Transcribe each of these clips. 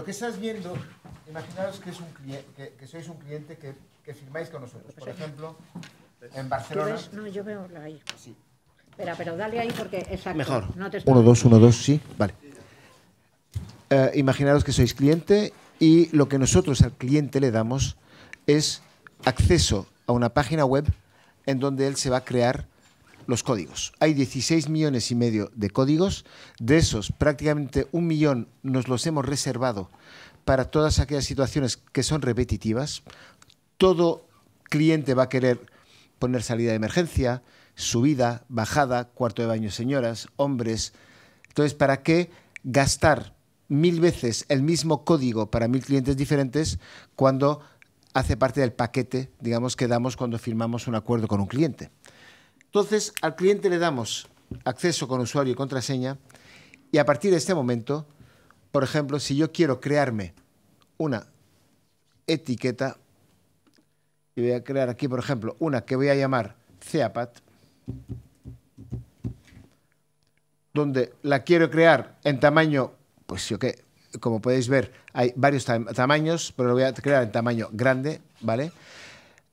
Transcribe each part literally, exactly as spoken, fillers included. Lo que estás viendo, imaginaos que, es un que, que sois un cliente que, que firmáis con nosotros. Por ejemplo, en Barcelona... No, yo veo ahí. Sí. Espera, pero dale ahí porque... Exacto, mejor. No te estoy... Uno, dos, uno, dos, sí. Vale. Eh, imaginaos que sois cliente y lo que nosotros al cliente le damos es acceso a una página web en donde él se va a crear los códigos. Hay dieciséis millones y medio de códigos. De esos, prácticamente un millón nos los hemos reservado para todas aquellas situaciones que son repetitivas. Todo cliente va a querer poner salida de emergencia, subida, bajada, cuarto de baño señoras, hombres. Entonces, ¿para qué gastar mil veces el mismo código para mil clientes diferentes cuando hace parte del paquete, digamos, que damos cuando firmamos un acuerdo con un cliente? Entonces, al cliente le damos acceso con usuario y contraseña y a partir de este momento, por ejemplo, si yo quiero crearme una etiqueta, y voy a crear aquí, por ejemplo, una que voy a llamar Ceapat, donde la quiero crear en tamaño, pues yo qué, como podéis ver, hay varios tam tamaños, pero lo voy a crear en tamaño grande, ¿vale?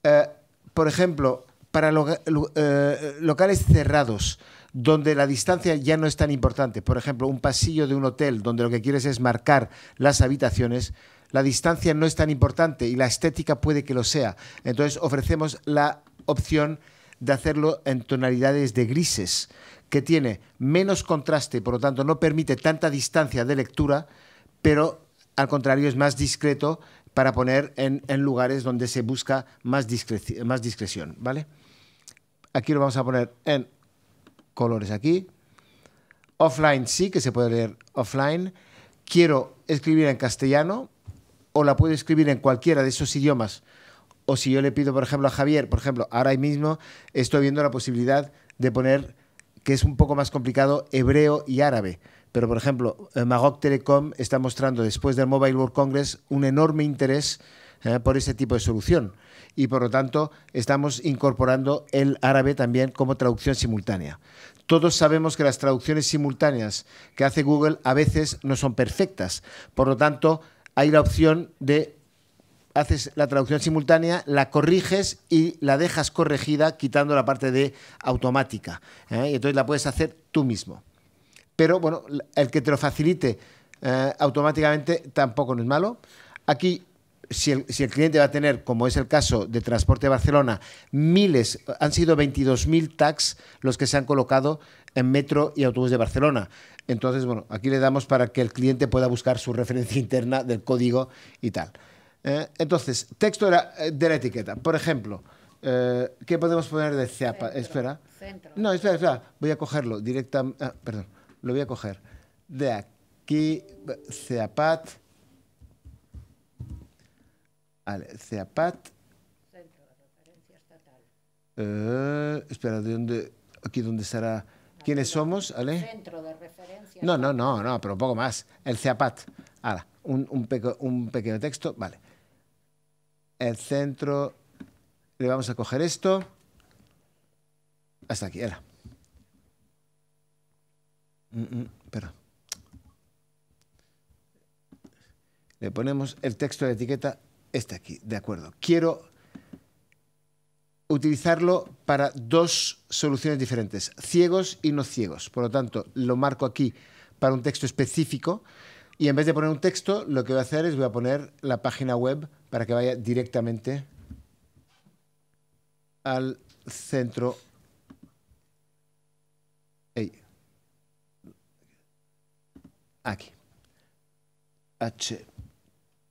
Eh, por ejemplo... Para locales cerrados, donde la distancia ya no es tan importante, por ejemplo, un pasillo de un hotel donde lo que quieres es marcar las habitaciones, la distancia no es tan importante y la estética puede que lo sea. Entonces ofrecemos la opción de hacerlo en tonalidades de grises, que tiene menos contraste, por lo tanto no permite tanta distancia de lectura, pero al contrario es más discreto para poner en, en lugares donde se busca más, discre más discreción, ¿vale? Aquí lo vamos a poner en colores aquí. Offline sí, que se puede leer offline. Quiero escribir en castellano o la puedo escribir en cualquiera de esos idiomas. O si yo le pido, por ejemplo, a Javier, por ejemplo, ahora mismo estoy viendo la posibilidad de poner, que es un poco más complicado, hebreo y árabe. Pero, por ejemplo, Magok Telecom está mostrando después del Mobile World Congress un enorme interés eh, por ese tipo de solución. Y por lo tanto estamos incorporando el árabe también como traducción simultánea. Todos sabemos que las traducciones simultáneas que hace Google a veces no son perfectas. Por lo tanto, hay la opción de haces la traducción simultánea, la corriges y la dejas corregida quitando la parte de automática. ¿eh? Y entonces la puedes hacer tú mismo. Pero bueno, el que te lo facilite eh, automáticamente tampoco no es malo. Aquí Si el, si el cliente va a tener, como es el caso de Transporte de Barcelona, miles, han sido veintidós mil tags los que se han colocado en metro y autobús de Barcelona. Entonces, bueno, aquí le damos para que el cliente pueda buscar su referencia interna del código y tal. Eh, entonces, texto de la, de la etiqueta. Por ejemplo, eh, ¿qué podemos poner de Ceapat? Centro, espera. Centro. No, espera, espera. Voy a cogerlo directamente. Ah, perdón, lo voy a coger. De aquí, Ceapat. Vale, Ceapat. Centro de referencia estatal. Eh, espera, ¿de dónde? Aquí donde estará. ¿Quiénes somos? ¿Ale? Centro de referencia. No, no, no, no, pero un poco más. El Ceapat. Ahora, un, un, peco, un pequeño texto. Vale. El centro. Le vamos a coger esto. Hasta aquí, era. Mm, mm, perdón. Le ponemos el texto de etiqueta. Este aquí, de acuerdo. Quiero utilizarlo para dos soluciones diferentes, ciegos y no ciegos. Por lo tanto, lo marco aquí para un texto específico y en vez de poner un texto, lo que voy a hacer es voy a poner la página web para que vaya directamente al centro. Aquí. H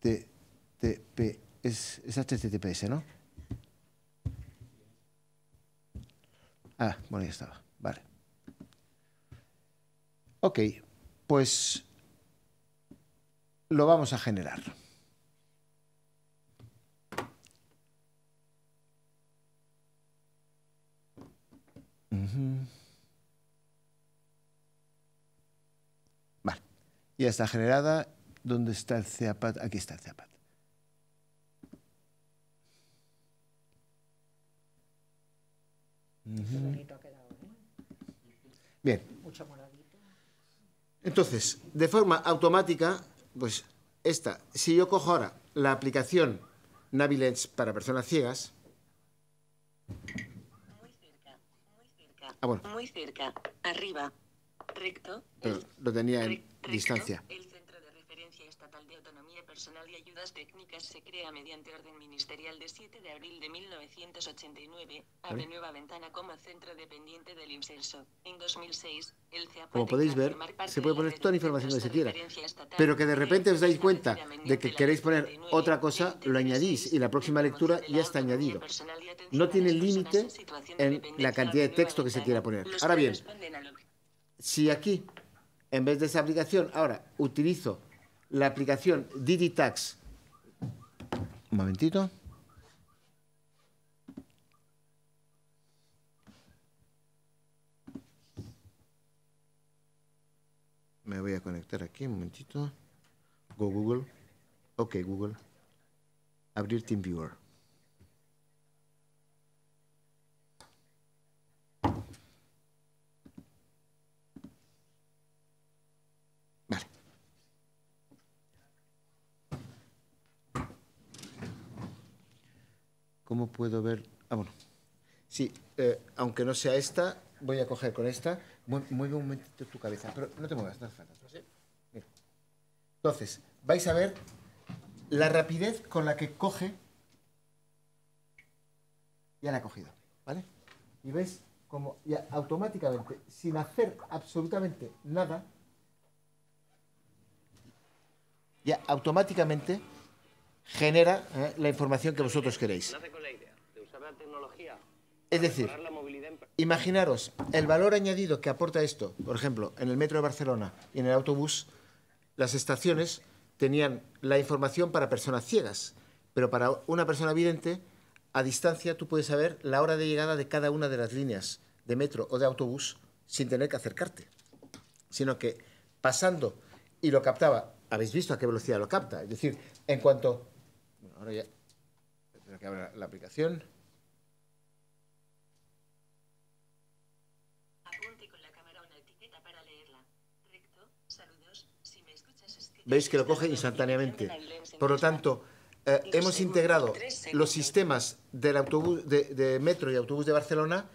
T T P. Es, es H T T P S, ¿no? Ah, bueno, ya estaba. Vale. Ok, pues lo vamos a generar. Uh-huh. Vale, ya está generada. ¿Dónde está el Ceapat? Aquí está el Ceapat. Qué bonito ha quedado, ¿eh? Bien. Entonces, de forma automática, pues esta, si yo cojo ahora la aplicación NaviLens para personas ciegas. Muy cerca, muy cerca. Ah, bueno. Muy cerca, arriba, recto. Pero el, lo tenía en recto, distancia. El Centro de Referencia Estatal de Autonomía Personal y Ayudas Técnicas se crea mediante orden ministerial de siete de abril de mil novecientos ochenta y nueve. Abre ¿Vale? nueva ventana como centro dependiente del IMSERSO. En dos mil seis, el Ceapat. Como podéis ver, se puede poner toda la información que se quiera. Pero que de repente os dais cuenta de que queréis poner otra cosa, lo añadís y la próxima lectura ya está añadido. No tiene límite en la cantidad de texto que se quiera poner. Ahora bien, si aquí, en vez de esa aplicación, ahora utilizo la aplicación DigiTax. Un momentito. Me voy a conectar aquí, un momentito. Go Google. Ok, Google. Abrir TeamViewer. Vale. ¿Cómo puedo ver? Ah, bueno. Sí, eh, aunque no sea esta, voy a coger con esta. Mueve un momentito tu cabeza, pero no te muevas, no hace falta. Mira. Entonces, vais a ver la rapidez con la que coge. Ya la ha cogido, ¿vale? Y veis como ya automáticamente, sin hacer absolutamente nada, ya automáticamente genera ¿eh? la información que vosotros queréis. No hace con la idea de usar la tecnología. Es decir, imaginaros el valor añadido que aporta esto. Por ejemplo, en el metro de Barcelona y en el autobús, las estaciones tenían la información para personas ciegas, pero para una persona vidente, a distancia tú puedes saber la hora de llegada de cada una de las líneas de metro o de autobús sin tener que acercarte, sino que pasando y lo captaba. Habéis visto a qué velocidad lo capta. Es decir, en cuanto... Bueno, ahora ya tengo que abrir la aplicación... Veis que lo coge instantáneamente. Por lo tanto, eh, hemos integrado los sistemas del autobús, de, de metro y autobús de Barcelona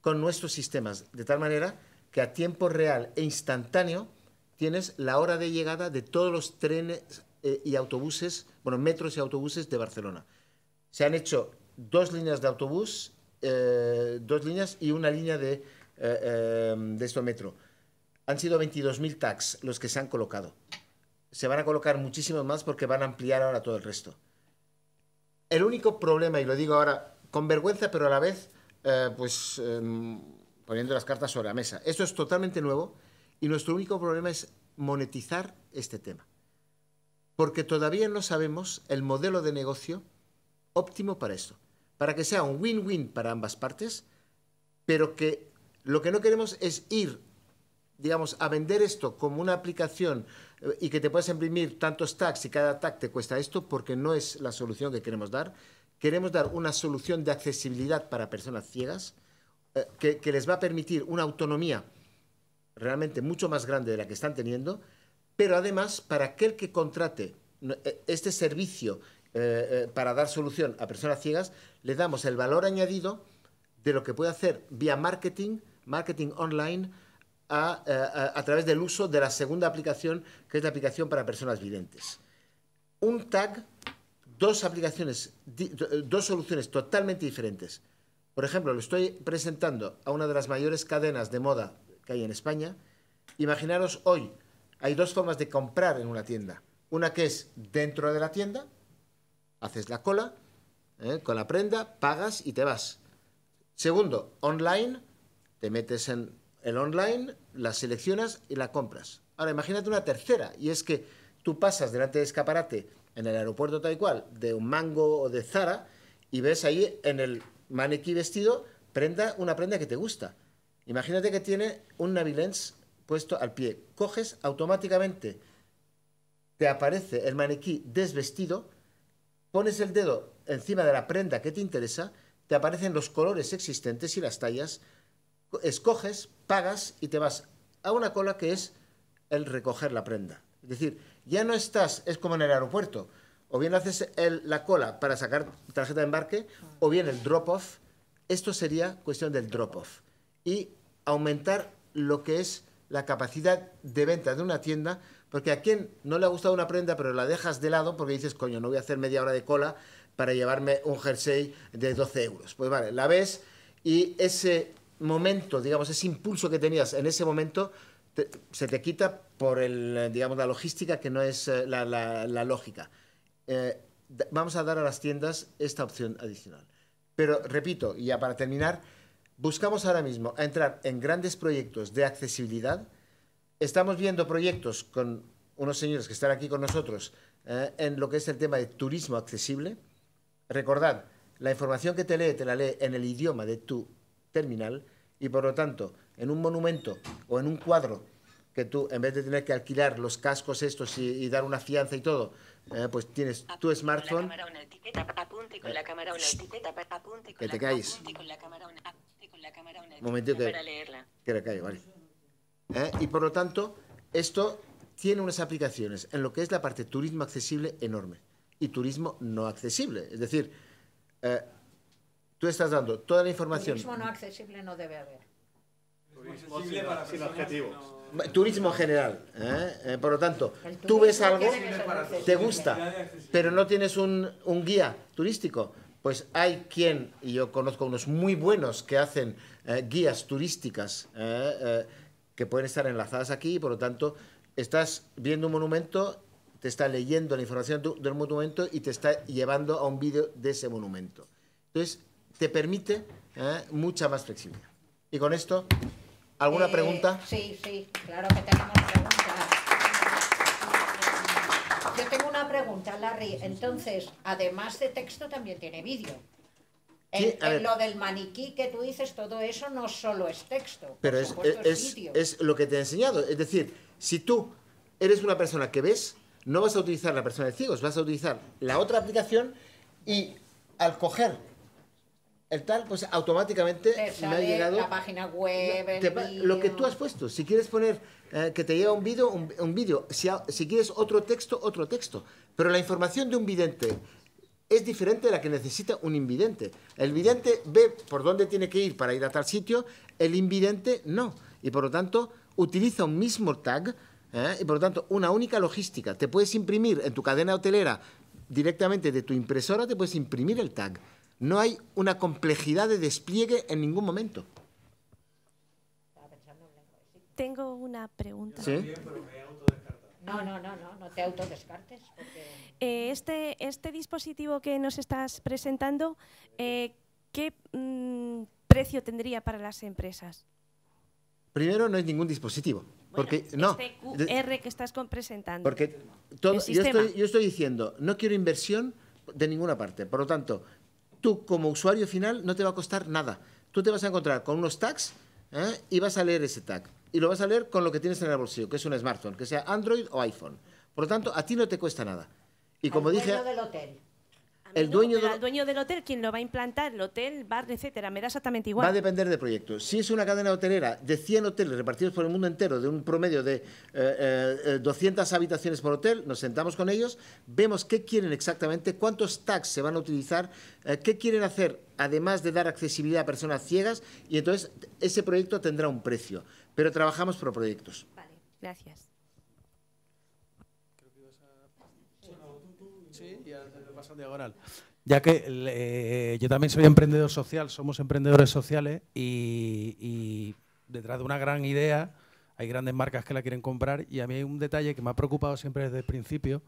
con nuestros sistemas, de tal manera que a tiempo real e instantáneo tienes la hora de llegada de todos los trenes eh, y autobuses, bueno, metros y autobuses de Barcelona. Se han hecho dos líneas de autobús, eh, dos líneas y una línea de, eh, eh, de este metro. Han sido veintidós mil tags los que se han colocado. Se van a colocar muchísimos más porque van a ampliar ahora todo el resto. El único problema, y lo digo ahora con vergüenza, pero a la vez eh, pues eh, poniendo las cartas sobre la mesa. Esto es totalmente nuevo y nuestro único problema es monetizar este tema. Porque todavía no sabemos el modelo de negocio óptimo para esto. Para que sea un win-win para ambas partes, pero que lo que no queremos es ir, digamos, a vender esto como una aplicación y que te puedas imprimir tantos tags y cada tag te cuesta esto, porque no es la solución que queremos dar. Queremos dar una solución de accesibilidad para personas ciegas eh, que, que les va a permitir una autonomía realmente mucho más grande de la que están teniendo, pero además para aquel que contrate este servicio eh, eh, para dar solución a personas ciegas, le damos el valor añadido de lo que puede hacer vía marketing, marketing online, A, a, a través del uso de la segunda aplicación, que es la aplicación para personas videntes. Un tag, dos aplicaciones, di, dos soluciones totalmente diferentes. Por ejemplo, lo estoy presentando a una de las mayores cadenas de moda que hay en España. Imaginaros hoy, hay dos formas de comprar en una tienda. Una que es dentro de la tienda, haces la cola, ¿eh? con la prenda, pagas y te vas. Segundo, online, te metes en... el online, la seleccionas y la compras. Ahora, imagínate una tercera, y es que tú pasas delante de escaparate en el aeropuerto tal y cual, de un Mango o de Zara, y ves ahí en el maniquí vestido prenda, una prenda que te gusta. Imagínate que tiene un NaviLens puesto al pie. Coges automáticamente, te aparece el maniquí desvestido, pones el dedo encima de la prenda que te interesa, te aparecen los colores existentes y las tallas, escoges, pagas y te vas a una cola que es el recoger la prenda. Es decir, ya no estás, es como en el aeropuerto, o bien haces el, la cola para sacar tarjeta de embarque, o bien el drop-off. Esto sería cuestión del drop-off. Y aumentar lo que es la capacidad de venta de una tienda, porque a quien no le ha gustado una prenda, pero la dejas de lado porque dices, coño, no voy a hacer media hora de cola para llevarme un jersey de doce euros. Pues vale, la ves y ese momento, digamos, ese impulso que tenías en ese momento te, se te quita por el, digamos, la logística que no es la, la, la lógica. Eh, vamos a dar a las tiendas esta opción adicional. Pero, repito, y ya para terminar, buscamos ahora mismo entrar en grandes proyectos de accesibilidad. Estamos viendo proyectos con unos señores que están aquí con nosotros eh, en lo que es el tema de turismo accesible. Recordad, la información que te lee, te la lee en el idioma de tu terminal y, por lo tanto, en un monumento o en un cuadro que tú, en vez de tener que alquilar los cascos estos y, y dar una fianza y todo, eh, pues tienes apunte tu smartphone. Que te calles. Un momentito que, que le callo, vale. ¿Eh? Y por lo tanto, esto tiene unas aplicaciones en lo que es la parte turismo accesible enorme y turismo no accesible. Es decir, eh, tú estás dando toda la información. Turismo no accesible no debe haber. Turismo para sin adjetivos. Turismo general. ¿eh? Eh, por lo tanto, tú ves algo, te gusta, pero no tienes un, un guía turístico. Pues hay quien, y yo conozco unos muy buenos que hacen eh, guías turísticas eh, eh, que pueden estar enlazadas aquí, y por lo tanto, estás viendo un monumento, te está leyendo la información de, del monumento y te está llevando a un vídeo de ese monumento. Entonces, te permite eh, mucha más flexibilidad. Y con esto, ¿alguna eh, pregunta? Sí, sí, claro que tenemos preguntas. Yo tengo una pregunta, Larry. Entonces, además de texto, también tiene vídeo. Sí, en, en lo del maniquí que tú dices, todo eso no solo es texto. Pero es, supuesto, es, es, es lo que te he enseñado. Es decir, si tú eres una persona que ves, no vas a utilizar la persona de ciegos, vas a utilizar la otra aplicación y al coger el tal, pues automáticamente te sale me ha llegado la página web, no, te, el lo que tú has puesto. Si quieres poner eh, que te lleva un vídeo, un, un vídeo. Si, si quieres otro texto, otro texto. Pero la información de un vidente es diferente de la que necesita un invidente. El vidente ve por dónde tiene que ir para ir a tal sitio, el invidente no. Y por lo tanto, utiliza un mismo tag ¿eh? y por lo tanto, una única logística. Te puedes imprimir en tu cadena hotelera directamente de tu impresora, te puedes imprimir el tag. No hay una complejidad de despliegue en ningún momento. Tengo una pregunta. ¿Sí? No, no, no, no, no te autodescartes. Porque... Eh, este, este dispositivo que nos estás presentando, eh, ¿qué mm, precio tendría para las empresas? Primero, no es ningún dispositivo. Porque, bueno, este no, Q R que estás presentando. Porque todo, yo, estoy, yo estoy diciendo, no quiero inversión de ninguna parte. Por lo tanto, tú como usuario final no te va a costar nada. Tú te vas a encontrar con unos tags ¿eh? y vas a leer ese tag. Y lo vas a leer con lo que tienes en el bolsillo, que es un smartphone, que sea Android o iPhone. Por lo tanto, a ti no te cuesta nada. Y como dije, el dueño del hotel. El dueño, no, de... el dueño del hotel, quien lo va a implantar, el hotel, bar, etcétera, me da exactamente igual. Va a depender del proyecto. Si es una cadena hotelera de cien hoteles repartidos por el mundo entero, de un promedio de eh, eh, doscientas habitaciones por hotel, nos sentamos con ellos, vemos qué quieren exactamente, cuántos tags se van a utilizar, eh, qué quieren hacer, además de dar accesibilidad a personas ciegas, y entonces ese proyecto tendrá un precio. Pero trabajamos por proyectos. Vale, gracias. Sí, ya te paso en diagonal. Ya que eh, yo también soy emprendedor social, somos emprendedores sociales y, y detrás de una gran idea hay grandes marcas que la quieren comprar, y a mí hay un detalle que me ha preocupado siempre desde el principio,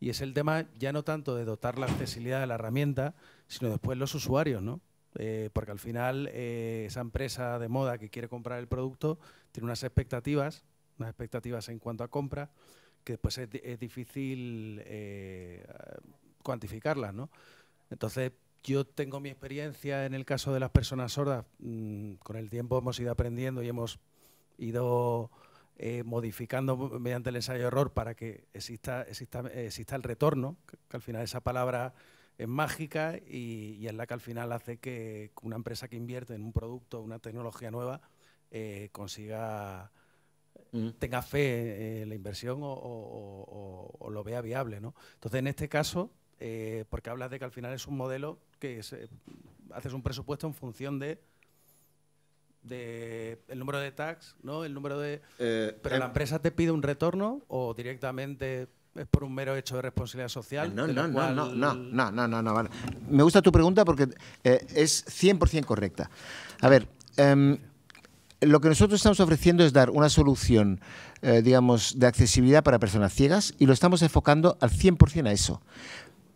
y es el tema ya no tanto de dotar la accesibilidad de la herramienta, sino después los usuarios, ¿no? Eh, porque al final eh, esa empresa de moda que quiere comprar el producto tiene unas expectativas, unas expectativas en cuanto a compra, que después es, es difícil eh, cuantificarlas, ¿no? Entonces, yo tengo mi experiencia en el caso de las personas sordas, mmm, con el tiempo hemos ido aprendiendo y hemos ido eh, modificando mediante el ensayo-error para que exista, exista, exista el retorno, que, que al final esa palabra es mágica y, y es la que al final hace que una empresa que invierte en un producto, una tecnología nueva, eh, consiga mm. tenga fe en la inversión o, o, o, o lo vea viable, ¿no? Entonces, en este caso, eh, porque hablas de que al final es un modelo que es, eh, haces un presupuesto en función de... de el número de tags, ¿no? El número de... Eh, ¿Pero eh, la empresa te pide un retorno o directamente es por un mero hecho de responsabilidad social? No, no, no, no, no, no, no, no, no, vale. Me gusta tu pregunta porque eh, es cien por cien correcta. A ver, eh, lo que nosotros estamos ofreciendo es dar una solución, eh, digamos, de accesibilidad para personas ciegas y lo estamos enfocando al cien por cien a eso.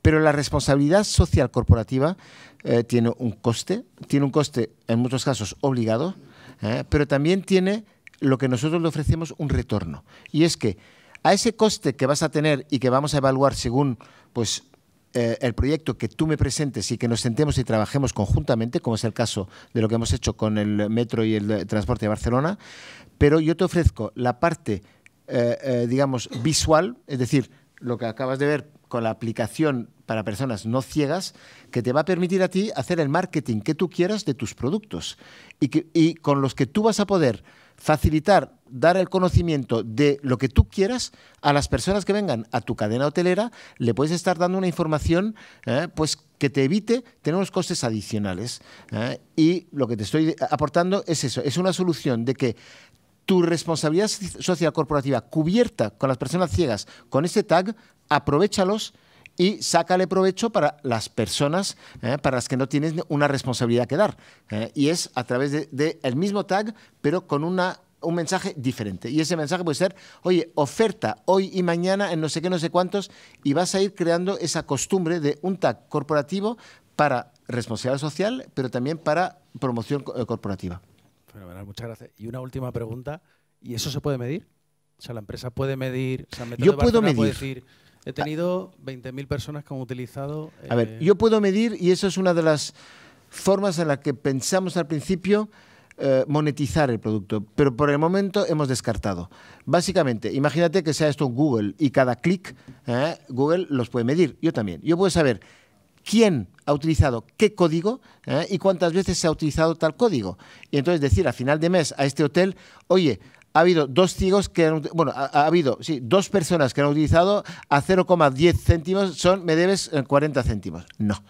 Pero la responsabilidad social corporativa eh, tiene un coste, tiene un coste en muchos casos obligado, eh, pero también tiene lo que nosotros le ofrecemos un retorno. Y es que a ese coste que vas a tener y que vamos a evaluar según pues, eh, el proyecto que tú me presentes y que nos sentemos y trabajemos conjuntamente, como es el caso de lo que hemos hecho con el metro y el transporte de Barcelona, pero yo te ofrezco la parte, eh, eh, digamos, visual, es decir, lo que acabas de ver con la aplicación para personas no ciegas, que te va a permitir a ti hacer el marketing que tú quieras de tus productos y, que, y con los que tú vas a poder facilitar, dar el conocimiento de lo que tú quieras a las personas que vengan a tu cadena hotelera, le puedes estar dando una información eh, pues que te evite tener unos costes adicionales. Eh, y lo que te estoy aportando es eso, es una solución de que tu responsabilidad social corporativa cubierta con las personas ciegas, con este tag, aprovéchalos y sácale provecho para las personas eh, para las que no tienes una responsabilidad que dar. Eh, y es a través del de, de mismo tag, pero con una, un mensaje diferente. Y ese mensaje puede ser, oye, oferta hoy y mañana en no sé qué, no sé cuántos, y vas a ir creando esa costumbre de un tag corporativo para responsabilidad social, pero también para promoción eh, corporativa. Fenomenal, muchas gracias. Y una última pregunta, ¿y eso se puede medir? O sea, la empresa puede medir... O sea, yo puedo medir. Puede decir, he tenido veinte mil personas que han utilizado... Eh, a ver, yo puedo medir y eso es una de las formas en las que pensamos al principio eh, monetizar el producto, pero por el momento hemos descartado. Básicamente, imagínate que sea esto Google y cada clic eh, Google los puede medir, yo también. Yo puedo saber... quién ha utilizado qué código eh, y cuántas veces se ha utilizado tal código. Y entonces decir a final de mes a este hotel, oye, ha habido dos ciegos que han, bueno, ha, ha habido sí, dos personas que han utilizado a cero coma diez céntimos, son, me debes cuarenta céntimos. No,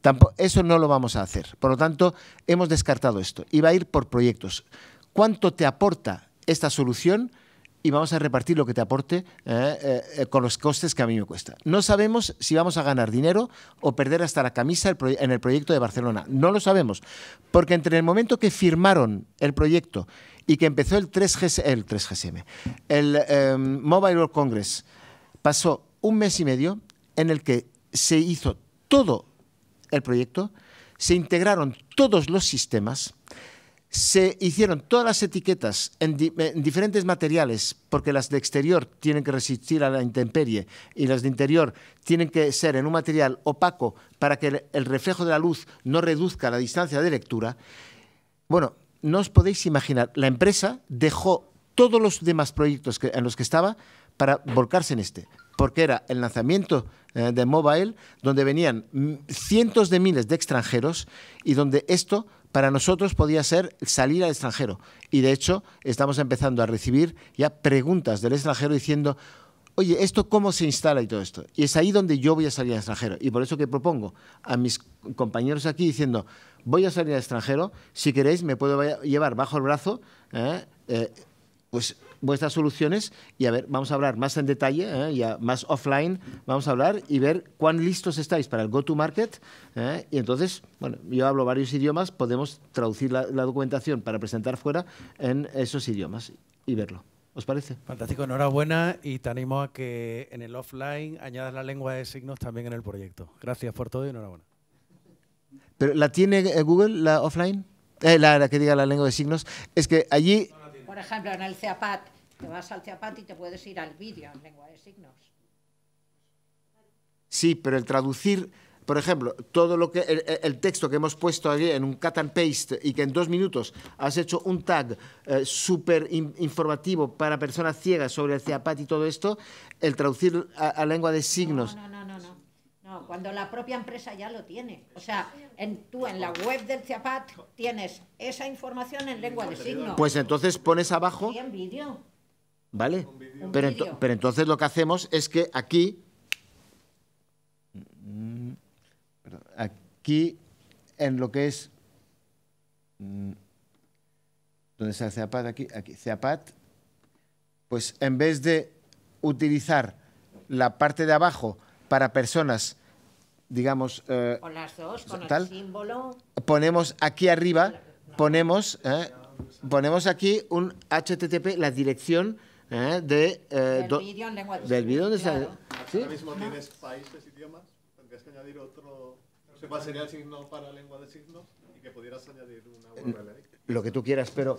tampoco, eso no lo vamos a hacer. Por lo tanto, hemos descartado esto y va a ir por proyectos. ¿Cuánto te aporta esta solución? Y vamos a repartir lo que te aporte eh, eh, con los costes que a mí me cuesta. No sabemos si vamos a ganar dinero o perder hasta la camisa el en el proyecto de Barcelona. No lo sabemos, porque entre el momento que firmaron el proyecto y que empezó el tres G S M, el eh, Mobile World Congress, pasó un mes y medio en el que se hizo todo el proyecto, se integraron todos los sistemas, se hicieron todas las etiquetas en, di en diferentes materiales, porque las de exterior tienen que resistir a la intemperie y las de interior tienen que ser en un material opaco para que el, el reflejo de la luz no reduzca la distancia de lectura. Bueno, no os podéis imaginar, la empresa dejó todos los demás proyectos que, en los que estaba para volcarse en este, porque era el lanzamiento eh, de Mobile, donde venían cientos de miles de extranjeros y donde esto... para nosotros podía ser salir al extranjero y de hecho estamos empezando a recibir ya preguntas del extranjero diciendo, oye, ¿esto cómo se instala y todo esto? Y es ahí donde yo voy a salir al extranjero y por eso que propongo a mis compañeros aquí diciendo, voy a salir al extranjero, si queréis me puedo llevar bajo el brazo eh, eh, pues vuestras soluciones y a ver, vamos a hablar más en detalle, eh, ya más offline, vamos a hablar y ver cuán listos estáis para el go-to-market eh, y entonces, bueno, yo hablo varios idiomas, podemos traducir la, la documentación para presentar fuera en esos idiomas y verlo. ¿Os parece? Fantástico, enhorabuena y te animo a que en el offline añadas la lengua de signos también en el proyecto. Gracias por todo y enhorabuena. ¿Pero la tiene Google, la offline? Eh, la, la que diga la lengua de signos. Es que allí... Por ejemplo, en el Ceapat, te vas al Ceapat y te puedes ir al vídeo en lengua de signos. Sí, pero el traducir, por ejemplo, todo lo que el, el texto que hemos puesto aquí en un cut and paste y que en dos minutos has hecho un tag eh, súper informativo para personas ciegas sobre el Ceapat y todo esto, el traducir a, a lengua de signos. No, no, no, no, no. No, cuando la propia empresa ya lo tiene. O sea, en, tú en la web del Ceapat tienes esa información en lengua de signos. Pues entonces pones abajo... Y en vídeo. ¿Vale? Pero, ento pero entonces lo que hacemos es que aquí... Aquí, en lo que es... ¿Dónde está Ceapat? Aquí, aquí, Ceapat. Pues en vez de utilizar la parte de abajo para personas, digamos... Eh, con las dos, con tal, el símbolo... Ponemos aquí arriba, ponemos, eh, ponemos aquí un H T T P, la dirección... ¿Eh? De, eh, del vídeo en lengua del vídeo de claro. ¿Sí? Ahora mismo tienes países, idiomas, tendrías que añadir otro, no sé cuál sería el signo para lengua de signos y que pudieras añadir una U R L. Lo que tú quieras, pero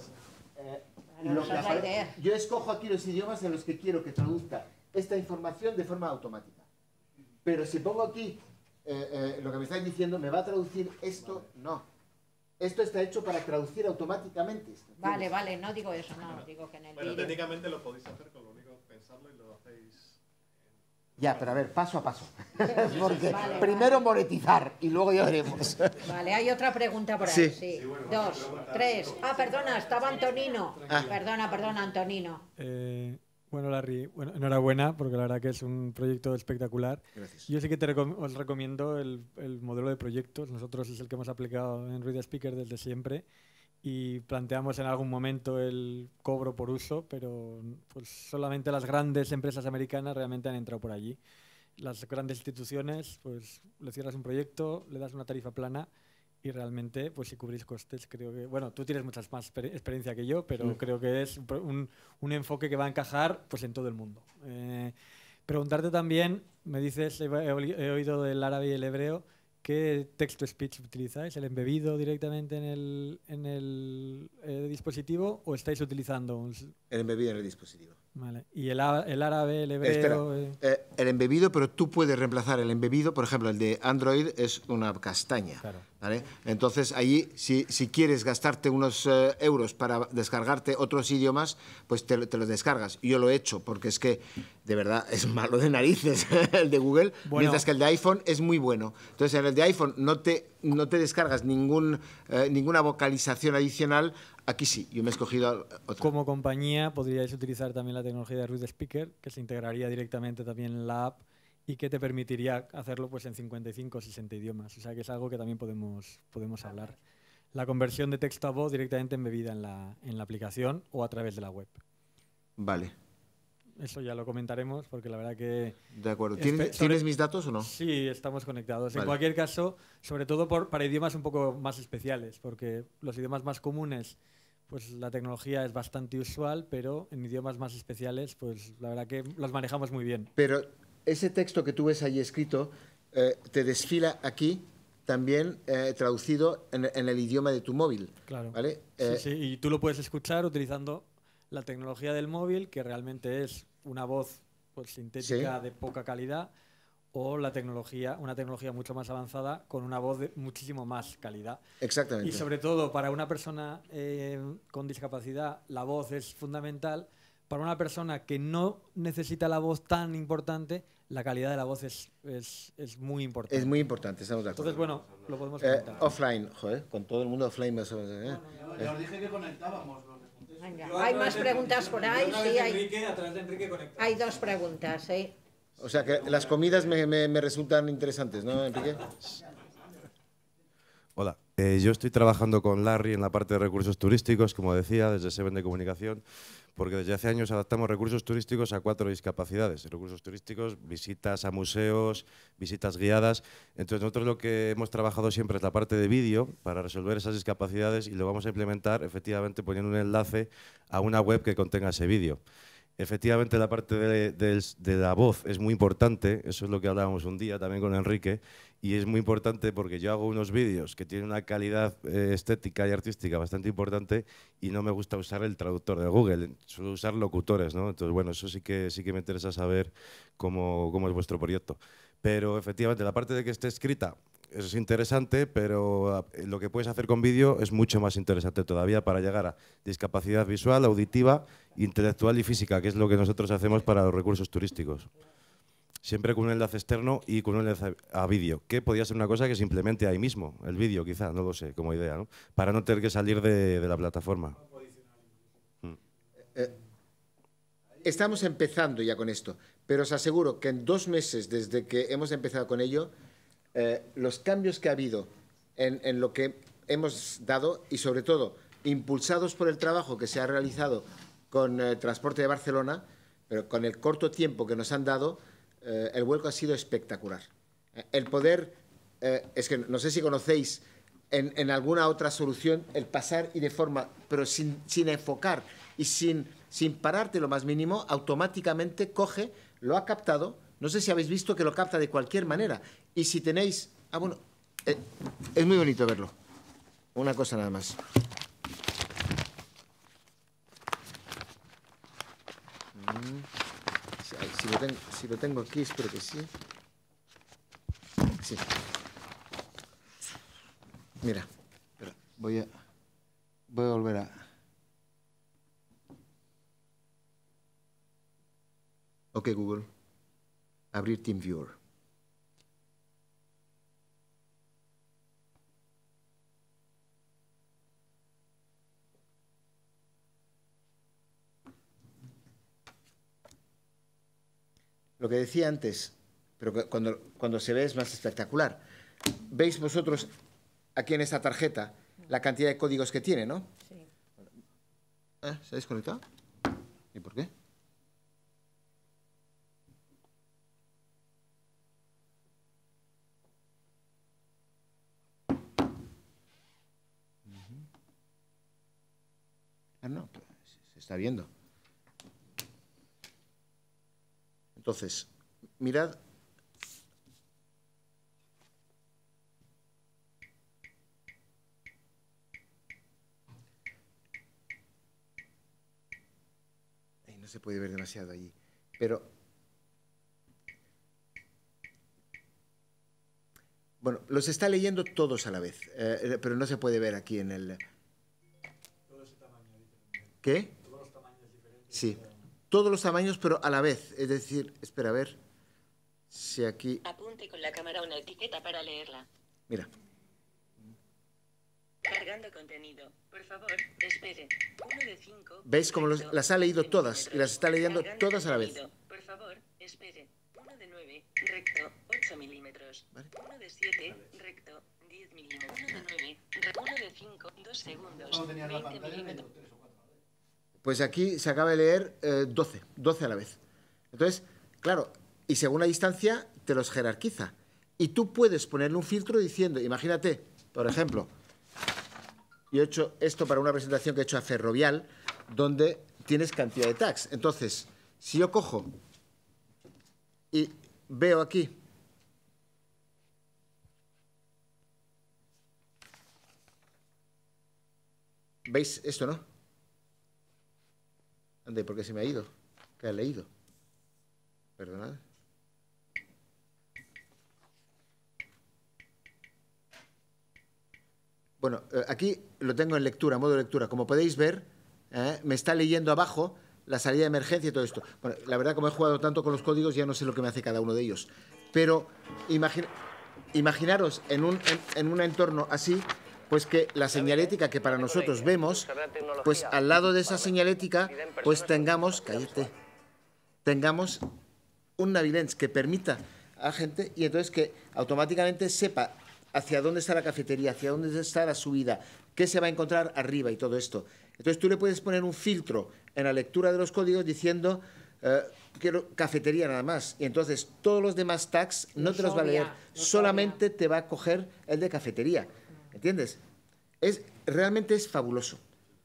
eh, lo que aparece, yo escojo aquí los idiomas en los que quiero que traduzca esta información de forma automática. Pero si pongo aquí eh, eh, lo que me estáis diciendo, ¿me va a traducir esto? No. Esto está hecho para traducir automáticamente. Vale, vale, no digo eso, no, digo que en el vídeo... Bueno, técnicamente lo podéis hacer, con lo único pensarlo y lo hacéis... Ya, pero a ver, paso a paso. Porque vale, primero vale. monetizar y luego ya veremos. Vale, hay otra pregunta por ahí. Sí. Sí. Sí, bueno, Dos, tres... Ah, perdona, estaba Antonino. Ah. Perdona, perdona, Antonino. Eh, bueno, Larry, bueno, enhorabuena, porque la verdad que es un proyecto espectacular. Gracias. Yo sí que te recom os recomiendo el, el modelo de proyectos. Nosotros es el que hemos aplicado en ReadSpeaker desde siempre y planteamos en algún momento el cobro por uso, pero pues, solamente las grandes empresas americanas realmente han entrado por allí. Las grandes instituciones, pues le cierras un proyecto, le das una tarifa plana y realmente, pues si cubrís costes, creo que... Bueno, tú tienes mucha más exper experiencia que yo, pero sí. creo que es un, un enfoque que va a encajar pues, en todo el mundo. Eh, preguntarte también, me dices, he, he oído del árabe y el hebreo, ¿qué text-to-speech utilizáis? ¿El embebido directamente en el, en el eh, dispositivo o estáis utilizando un...? El embebido en el dispositivo. Vale. ¿Y el, el árabe, el hebreo...? Eh, espera. Eh... Eh, el embebido, pero tú puedes reemplazar el embebido. Por ejemplo, el de Android es una castaña. Claro. ¿Vale? Entonces, allí, si, si quieres gastarte unos eh, euros para descargarte otros idiomas, pues te, te los descargas. Yo lo he hecho, porque es que, de verdad, es malo de narices el de Google, bueno. mientras que el de iPhone es muy bueno. Entonces, en el de iPhone no te, no te descargas ningún, eh, ninguna vocalización adicional. Aquí sí, yo me he escogido otra. Como compañía, podríais utilizar también la tecnología de ReadSpeaker, que se integraría directamente también en la app, y que te permitiría hacerlo pues, en cincuenta y cinco o sesenta idiomas. O sea, que es algo que también podemos, podemos hablar. La conversión de texto a voz directamente embebida en la, en la aplicación o a través de la web. Vale. Eso ya lo comentaremos porque la verdad que... De acuerdo. ¿Tienes, ¿tienes mis datos o no? Sí, estamos conectados. Vale. En cualquier caso, sobre todo por, para idiomas un poco más especiales, porque los idiomas más comunes... Pues la tecnología es bastante usual, pero en idiomas más especiales, pues la verdad que los manejamos muy bien. Pero ese texto que tú ves allí escrito, eh, te desfila aquí también eh, traducido en, en el idioma de tu móvil. Claro. ¿Vale? Eh, sí, sí, y tú lo puedes escuchar utilizando la tecnología del móvil, que realmente es una voz pues, sintética ¿sí? de poca calidad, o la tecnología, una tecnología mucho más avanzada con una voz de muchísimo más calidad. Exactamente. Y sobre todo para una persona eh, con discapacidad la voz es fundamental. Para una persona que no necesita la voz tan importante, la calidad de la voz es, es, es muy importante. Es muy importante, estamos de acuerdo. Entonces, bueno, lo podemos comentar. Eh, offline, joder, con todo el mundo offline. Más o menos, ¿eh? Bueno, ya, ya os dije que conectábamos los de... Venga, hay más preguntas de... por ahí. Sí, hay... Enrique, a través de Enrique conectamos. Hay dos preguntas, ¿eh? O sea, que las comidas me, me, me resultan interesantes, ¿no, Enrique? Hola, eh, yo estoy trabajando con Larry en la parte de recursos turísticos, como decía, desde Seven de Comunicación, porque desde hace años adaptamos recursos turísticos a cuatro discapacidades. Recursos turísticos, visitas a museos, visitas guiadas. Entonces, nosotros lo que hemos trabajado siempre es la parte de vídeo para resolver esas discapacidades y lo vamos a implementar, efectivamente, poniendo un enlace a una web que contenga ese vídeo. Efectivamente, la parte de, de, de la voz es muy importante, eso es lo que hablábamos un día también con Enrique, y es muy importante porque yo hago unos vídeos que tienen una calidad eh, estética y artística bastante importante y no me gusta usar el traductor de Google, suelo usar locutores, ¿no? Entonces, bueno, eso sí que, sí que me interesa saber cómo, cómo es vuestro proyecto. Pero, efectivamente, la parte de que esté escrita, eso es interesante, pero lo que puedes hacer con vídeo es mucho más interesante todavía para llegar a discapacidad visual, auditiva, intelectual y física, que es lo que nosotros hacemos para los recursos turísticos. Siempre con un enlace externo y con un enlace a vídeo, que podría ser una cosa que se implemente ahí mismo, el vídeo quizá, no lo sé, como idea, ¿no? Para no tener que salir de, de la plataforma. Mm. estamos empezando ya con esto, pero os aseguro que en dos meses desde que hemos empezado con ello, eh, los cambios que ha habido en, en lo que hemos dado y sobre todo impulsados por el trabajo que se ha realizado con eh, Transporte de Barcelona, pero con el corto tiempo que nos han dado, eh, el vuelco ha sido espectacular. El poder, eh, es que no sé si conocéis en, en alguna otra solución, el pasar y de forma, pero sin, sin enfocar y sin, sin pararte lo más mínimo, automáticamente coge, lo ha captado, no sé si habéis visto que lo capta de cualquier manera. Y si tenéis, ah, bueno, eh, es muy bonito verlo. Una cosa nada más. Si lo tengo, si lo tengo aquí, espero que sí. Sí. Mira, voy a, voy a volver a... Ok, Google. Abrir TeamViewer. Lo que decía antes, pero cuando, cuando se ve es más espectacular. ¿Veis vosotros aquí en esta tarjeta la cantidad de códigos que tiene, no? Sí. ¿Eh? ¿Se ha desconectado? ¿Y por qué? Ah, no, se está viendo. Entonces, mirad, ay, no se puede ver demasiado allí, pero bueno, los está leyendo todos a la vez, eh, pero no se puede ver aquí en el... Todo ese tamaño diferente. ¿Qué? Todos los tamaños diferentes. Sí. Todos los tamaños, pero a la vez. Es decir, espera, a ver si aquí... Apunte con la cámara una etiqueta para leerla. Mira. Cargando contenido. Por favor, espere. Uno de cinco... ¿Veis cómo los, las ha leído todas? Y las está leyendo todas a la vez. Por favor, espere. Uno de nueve, recto, ocho milímetros. ¿Vale? Uno de siete, recto, diez milímetros. Uno de nueve, uno de cinco, dos segundos, veinte milímetros. Pues aquí se acaba de leer eh, doce, doce a la vez. Entonces, claro, y según la distancia te los jerarquiza. Y tú puedes ponerle un filtro diciendo, imagínate, por ejemplo, yo he hecho esto para una presentación que he hecho a Ferrovial, donde tienes cantidad de tags. Entonces, si yo cojo y veo aquí, ¿veis esto, no? Ande, ¿por qué se me ha ido? ¿Qué ha leído? Perdonad. Bueno, aquí lo tengo en lectura, modo de lectura. Como podéis ver, eh, me está leyendo abajo la salida de emergencia y todo esto. Bueno, la verdad, como he jugado tanto con los códigos, ya no sé lo que me hace cada uno de ellos. Pero imagina, imaginaros en un, en, en un entorno así... Pues que la señalética que para nosotros vemos, pues al lado de esa señalética, pues tengamos, cállate, tengamos un NaviLens que permita a gente y entonces que automáticamente sepa hacia dónde está la cafetería, hacia dónde está la subida, qué se va a encontrar arriba y todo esto. Entonces tú le puedes poner un filtro en la lectura de los códigos diciendo, eh, quiero cafetería nada más. Y entonces todos los demás tags no te los va a leer, solamente te va a coger el de cafetería. ¿Entiendes? Es, realmente es fabuloso.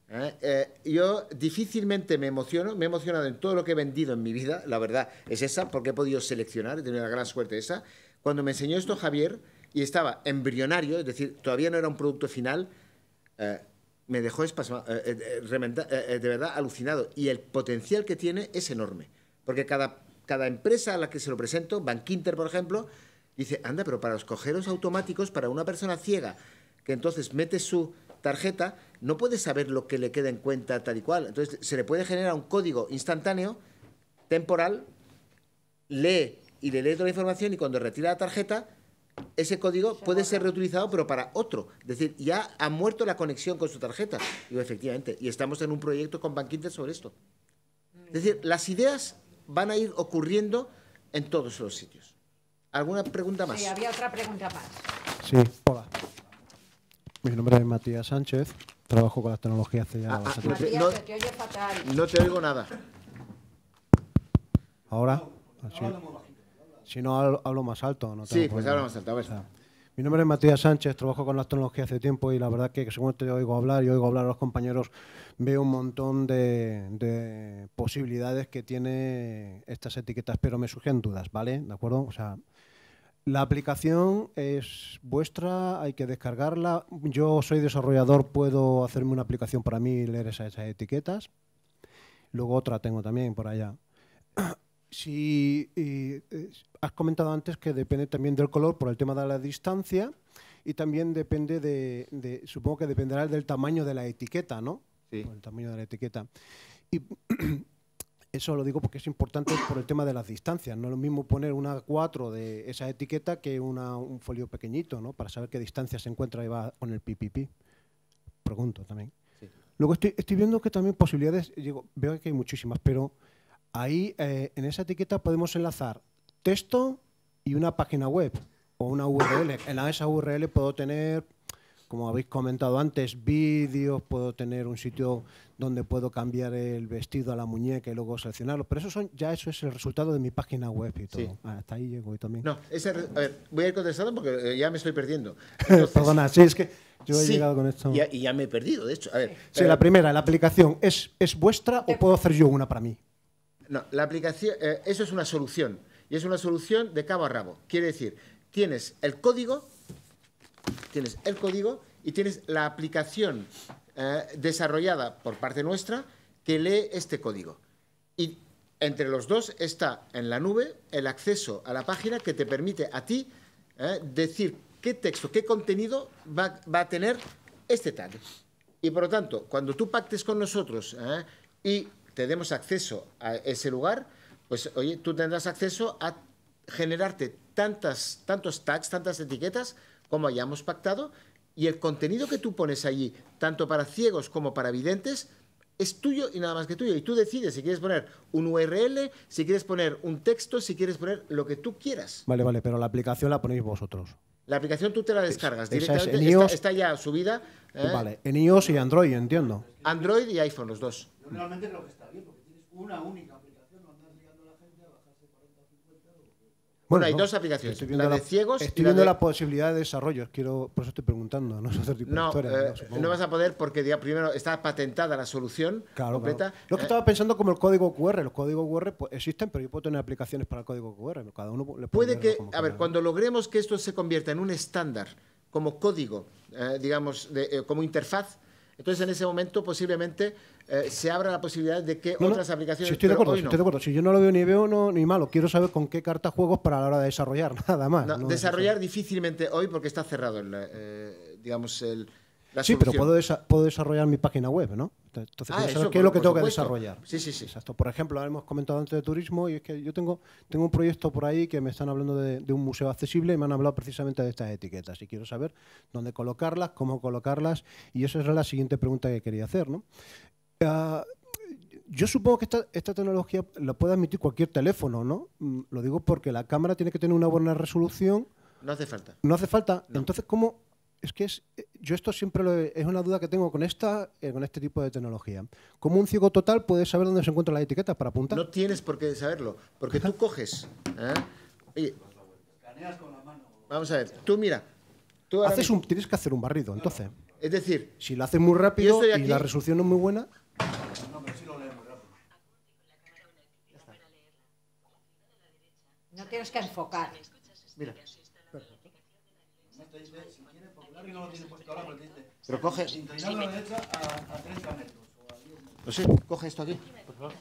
¿Eh? Eh, yo difícilmente me emociono, me he emocionado en todo lo que he vendido en mi vida, la verdad es esa, porque he podido seleccionar, he tenido la gran suerte esa. Cuando me enseñó esto Javier, y estaba embrionario, es decir, todavía no era un producto final, eh, me dejó espasmado, eh, eh, eh, de verdad alucinado. Y el potencial que tiene es enorme, porque cada, cada empresa a la que se lo presento, Bankinter, por ejemplo, dice, anda, pero para los cojeros automáticos, para una persona ciega, que entonces mete su tarjeta, no puede saber lo que le queda en cuenta tal y cual. Entonces, se le puede generar un código instantáneo, temporal, lee y le lee toda la información y cuando retira la tarjeta, ese código puede ser reutilizado, pero para otro. Es decir, ya ha muerto la conexión con su tarjeta. Y efectivamente, y estamos en un proyecto con Bankinter sobre esto. Es Es decir, las ideas van a ir ocurriendo en todos los sitios. ¿Alguna pregunta más? Sí, había otra pregunta más. Sí, hola. Mi nombre es Matías Sánchez, trabajo con las tecnologías hace ya ah, bastante ah, tiempo. No, te oye fatal. No te oigo nada. ¿Ahora? Así. Si no, hablo, hablo más alto. No sí, pues habla más alto. A ver. O sea, mi nombre es Matías Sánchez, trabajo con las tecnologías hace tiempo y la verdad que según te oigo hablar y oigo hablar a los compañeros, veo un montón de, de posibilidades que tiene estas etiquetas, pero me surgen dudas, ¿vale? ¿De acuerdo? O sea, la aplicación es vuestra, hay que descargarla. Yo soy desarrollador, puedo hacerme una aplicación para mí y leer esas, esas etiquetas. Luego otra tengo también por allá. Si y, eh, has comentado antes que depende también del color por el tema de la distancia y también depende de, de supongo que dependerá del tamaño de la etiqueta, ¿no? Sí. Por el tamaño de la etiqueta. Y eso lo digo porque es importante por el tema de las distancias. No es lo mismo poner una cuatro de esa etiqueta que una, un folio pequeñito, ¿no? Para saber qué distancia se encuentra y va con el pipipi. Pregunto también. Sí. Luego estoy, estoy viendo que también posibilidades, digo, veo que hay muchísimas, pero ahí, eh, en esa etiqueta podemos enlazar texto y una página web o una U R L. En la, esa U R L puedo tener, como habéis comentado antes, vídeos, puedo tener un sitio donde puedo cambiar el vestido a la muñeca y luego seleccionarlo. Pero eso son, ya eso es el resultado de mi página web y todo. Sí. Ah, hasta ahí llego y también. No, ese, a ver, voy a ir contestando porque ya me estoy perdiendo. Entonces, perdona, sí, es que yo he sí, llegado con esto. Y ya me he perdido, de hecho. A ver, sí, pero, la primera, la aplicación, ¿es, es vuestra o puedo hacer yo una para mí? No, la aplicación, eh, eso es una solución, y es una solución de cabo a rabo. Quiere decir, tienes el código, tienes el código y tienes la aplicación eh, desarrollada por parte nuestra que lee este código. Y entre los dos está en la nube el acceso a la página que te permite a ti eh, decir qué texto, qué contenido va, va a tener este tag. Y por lo tanto, cuando tú pactes con nosotros eh, y te demos acceso a ese lugar, pues oye, tú tendrás acceso a generarte tantas, tantos tags, tantas etiquetas como hayamos pactado, y el contenido que tú pones allí, tanto para ciegos como para videntes, es tuyo y nada más que tuyo. Y tú decides si quieres poner un U R L, si quieres poner un texto, si quieres poner lo que tú quieras. Vale, vale, pero la aplicación la ponéis vosotros. La aplicación tú te la descargas directamente, es está, está ya subida. Eh. Vale, en iOS y Android, entiendo. Android y iPhone, los dos. Yo realmente creo que está bien, porque tienes una única aplicación, no andas ligando a la gente a bajarse cuarenta o cincuenta. O... Bueno, hay no, dos aplicaciones, estoy viendo la de ciegos estoy y la viendo de... la posibilidad de desarrollo, quiero, por eso estoy preguntando, no es otro tipo no, de historia. Eh, no, no vas a poder porque, digamos, primero, está patentada la solución claro, completa. Claro. Lo que eh, estaba pensando como el código cu erre, los códigos cu erre pues, existen, pero yo puedo tener aplicaciones para el código cu erre, cada uno le puede... Puede que, a ver, cuando logremos que esto se convierta en un estándar como código, eh, digamos, de, eh, como interfaz, entonces, en ese momento, posiblemente, eh, se abra la posibilidad de que no, otras no, aplicaciones… Si estoy de acuerdo, si no. estoy de acuerdo. Si yo no lo veo ni veo no, ni malo, quiero saber con qué carta juegos para la hora de desarrollar, nada más. No, no desarrollar difícilmente hoy porque está cerrado, el, eh, digamos, el, la sí, solución. Sí, pero puedo, desa puedo desarrollar mi página web, ¿no? Entonces, ah, saber eso, qué por, es lo que tengo supuesto. que desarrollar. Sí, sí, sí. Exacto. Por ejemplo, hemos comentado antes de turismo y es que yo tengo, tengo un proyecto por ahí que me están hablando de, de un museo accesible y me han hablado precisamente de estas etiquetas y quiero saber dónde colocarlas, cómo colocarlas y esa es la siguiente pregunta que quería hacer, ¿no? Uh, yo supongo que esta, esta tecnología la puede admitir cualquier teléfono, ¿no? Mm, lo digo porque la cámara tiene que tener una buena resolución. No hace falta. No hace falta. No. Entonces, ¿cómo...? Es que es, yo esto siempre lo he, es una duda que tengo con esta eh, con este tipo de tecnología. ¿Cómo un ciego total puede saber dónde se encuentra la etiqueta para apuntar? No tienes por qué saberlo, porque tú coges. ¿eh? Oye, vamos a ver, tú mira. Tú Haces un, tienes que hacer un barrido, entonces. Es decir, si lo haces muy rápido y aquí, la resolución no es muy buena. No, pero sí lo leo muy rápido. No tienes que enfocar. Mira. Pero coge. No sé, coge esto aquí. Por favor.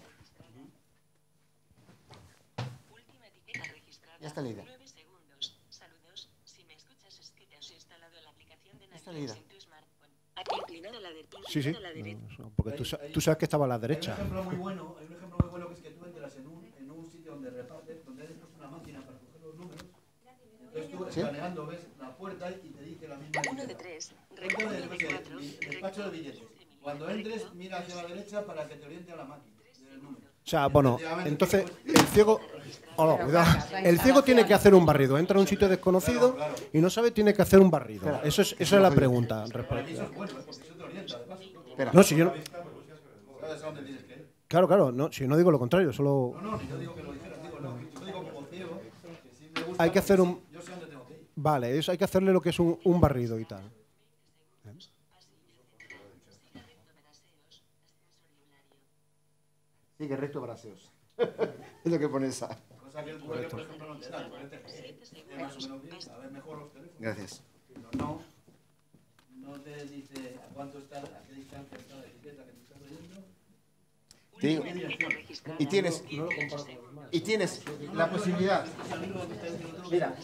Ya está leída. Ya está leída. Sí, sí. No, porque tú, tú sabes que estaba a la derecha. Hay un ejemplo muy bueno, hay un ejemplo muy bueno que es que tú entras en un, en un sitio donde repartes, donde has puesto una máquina para coger los números. Entonces tú escaneando ves la puerta y te dice la misma uno de tres, rectángulo de cuatro, despacho de billetes. Cuando entres, mira hacia la derecha para que te oriente a la máquina del número. O sea, bueno, entonces el ciego... Oh, no, cuidado. El ciego tiene que hacer un barrido. Entra a un sitio desconocido y no sabe, tiene que hacer un barrido. Eso es, esa es la pregunta. No, si yo no... Claro, claro, no, si no digo lo contrario, solo... No, no, yo digo que lo dijeras, digo, no, yo digo como ciego, que sí me gusta... Hay que hacer un... Yo sé dónde tengo que ir. Vale, eso hay que hacerle lo que es un, un barrido y tal. Sí, que recto para aseos. Es lo que pone esa. Cosa que el Google, por ejemplo, no te da. Más o menos bien, a ver mejor los teléfonos. Gracias. No, no te dice a cuánto está, a qué distancia está la etiqueta que tú estás leyendo. Digo, y tienes y tienes la posibilidad mira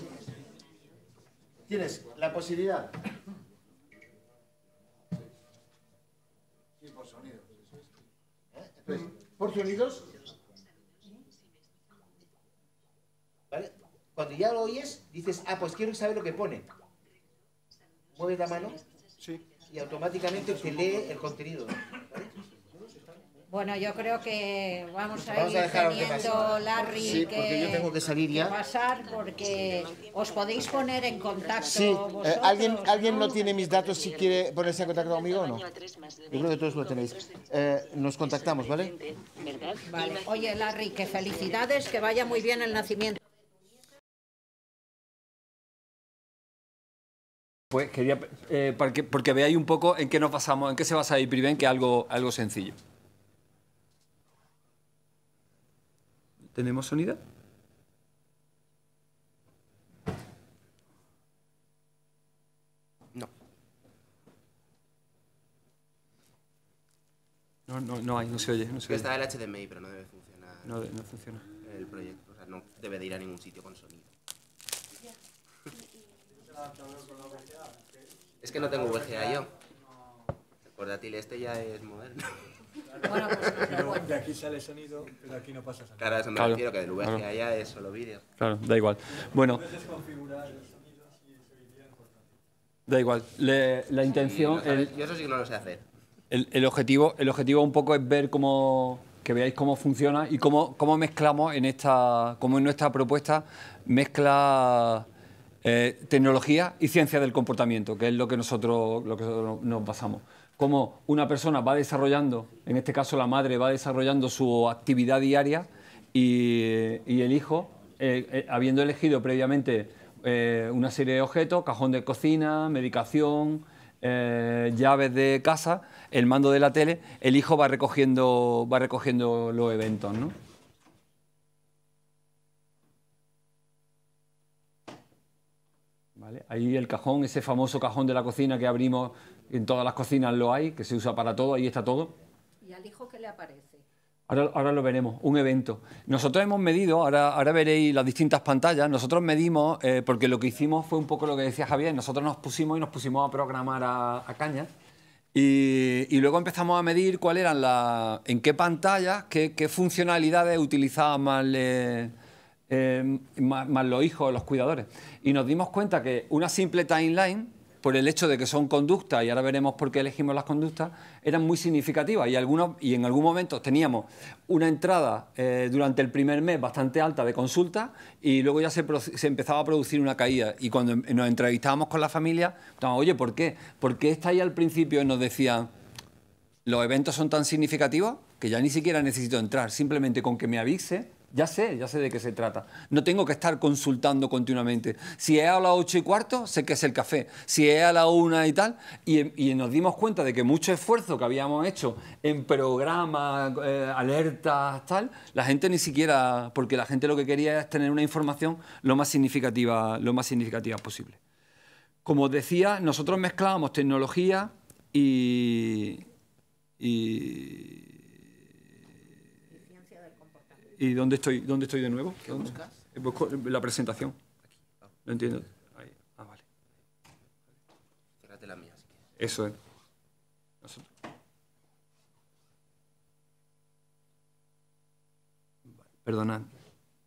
tienes la posibilidad por sonidos por sonidos ¿vale? Cuando ya lo oyes dices, ah, pues quiero saber lo que pone, mueves la mano y automáticamente te lee el contenido, ¿vale? Bueno, yo creo que vamos a vamos ir a teniendo, Larry, sí, que, yo tengo que, salir ya. que pasar, porque os podéis poner en contacto sí. vosotros. Eh, ¿alguien, ¿Alguien no tiene mis datos si quiere ponerse en contacto conmigo o no? Yo creo que todos lo tenéis. Eh, nos contactamos, ¿vale? Vale. Oye, Larry, que felicidades, que vaya muy bien el nacimiento. Pues quería, eh, porque, porque veáis un poco en qué nos basamos, en qué se basa iPriven, que es algo, algo sencillo. ¿Tenemos sonido? No. No, no, no hay, no se oye. No se Está oye. El H D M I, pero no debe funcionar. No, no funciona. El proyecto, o sea, no debe de ir a ningún sitio con sonido. Es que no tengo V G A yo. El portátil este ya es moderno. Bueno, pues, de aquí sale sonido, pero aquí no pasa sonido. Claro, eso me claro, refiero, que del V G A claro. ya es solo vídeo. Claro, da igual. Bueno, da igual. Le, la intención... Sí, no, el, yo eso sí que no lo sé hacer. El, el, objetivo, el objetivo un poco es ver cómo... que veáis cómo funciona y cómo, cómo mezclamos en esta... cómo en nuestra propuesta mezcla eh, tecnología y ciencia del comportamiento, que es lo que nosotros, lo que nosotros nos basamos. Cómo una persona va desarrollando, en este caso la madre va desarrollando su actividad diaria y, y el hijo, eh, eh, habiendo elegido previamente eh, una serie de objetos, cajón de cocina, medicación, eh, llaves de casa, el mando de la tele, el hijo va recogiendo, va recogiendo los eventos, ¿no? ¿Vale? Ahí el cajón, ese famoso cajón de la cocina que abrimos, en todas las cocinas lo hay, que se usa para todo, ahí está todo. ¿Y al hijo qué le aparece? Ahora, ahora lo veremos, un evento. Nosotros hemos medido, ahora, ahora veréis las distintas pantallas, nosotros medimos, eh, porque lo que hicimos fue un poco lo que decía Javier, nosotros nos pusimos y nos pusimos a programar a, a caña y, y luego empezamos a medir cuál eran la, en qué pantallas, qué, qué funcionalidades utilizaban más... Eh, Eh, más, más los hijos, los cuidadores, y nos dimos cuenta que una simple timeline, por el hecho de que son conductas, y ahora veremos por qué elegimos las conductas, eran muy significativas, y, algunos, y en algún momento teníamos una entrada eh, durante el primer mes bastante alta de consultas, y luego ya se, se empezaba a producir una caída, y cuando nos entrevistábamos con la familia, estábamos, oye, ¿por qué? Porque esta ahí al principio nos decían, los eventos son tan significativos que ya ni siquiera necesito entrar, simplemente con que me avise. Ya sé, ya sé de qué se trata. No tengo que estar consultando continuamente. Si es a las ocho y cuarto, sé que es el café. Si es a las una y tal, y, y nos dimos cuenta de que mucho esfuerzo que habíamos hecho en programas, eh, alertas, tal, la gente ni siquiera... Porque la gente lo que quería es tener una información lo más significativa, lo más significativa posible. Como os decía, nosotros mezclábamos tecnología y... y ¿Y dónde estoy, dónde estoy de nuevo? ¿Qué buscas? Busco la presentación. Aquí. Oh. No entiendo. Ahí. Ah, vale. Cérrate la mía. Si quieres. Eso es. Nosotros. Vale. Perdonad.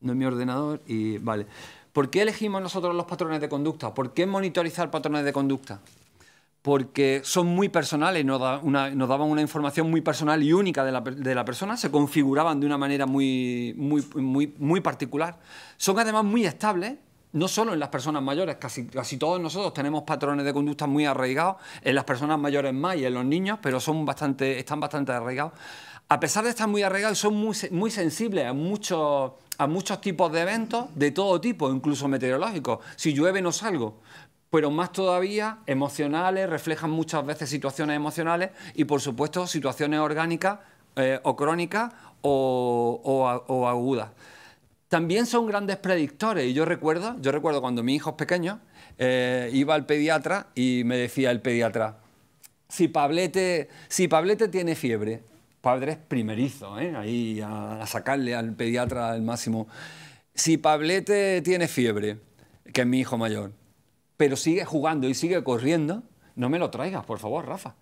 No es mi ordenador y... Vale. ¿Por qué elegimos nosotros los patrones de conducta? ¿Por qué monitorizar patrones de conducta? porque son muy personales, nos, da una, nos daban una información muy personal y única de la, de la persona, se configuraban de una manera muy, muy, muy, muy particular. Son además muy estables, no solo en las personas mayores, casi, casi todos nosotros tenemos patrones de conducta muy arraigados, en las personas mayores más y en los niños, pero son bastante, están bastante arraigados. A pesar de estar muy arraigados, son muy, muy sensibles a muchos, a muchos tipos de eventos, de todo tipo, incluso meteorológicos. Si llueve no salgo. Pero más todavía emocionales, reflejan muchas veces situaciones emocionales y, por supuesto, situaciones orgánicas eh, o crónicas o, o, o agudas. También son grandes predictores y yo recuerdo, yo recuerdo cuando mi hijo es pequeño, eh, iba al pediatra y me decía el pediatra, si Pablete, si Pablete tiene fiebre, padres primerizos, ¿eh? Ahí a, a sacarle al pediatra el máximo, si Pablete tiene fiebre, que es mi hijo mayor, pero sigue jugando y sigue corriendo, no me lo traigas, por favor, Rafa.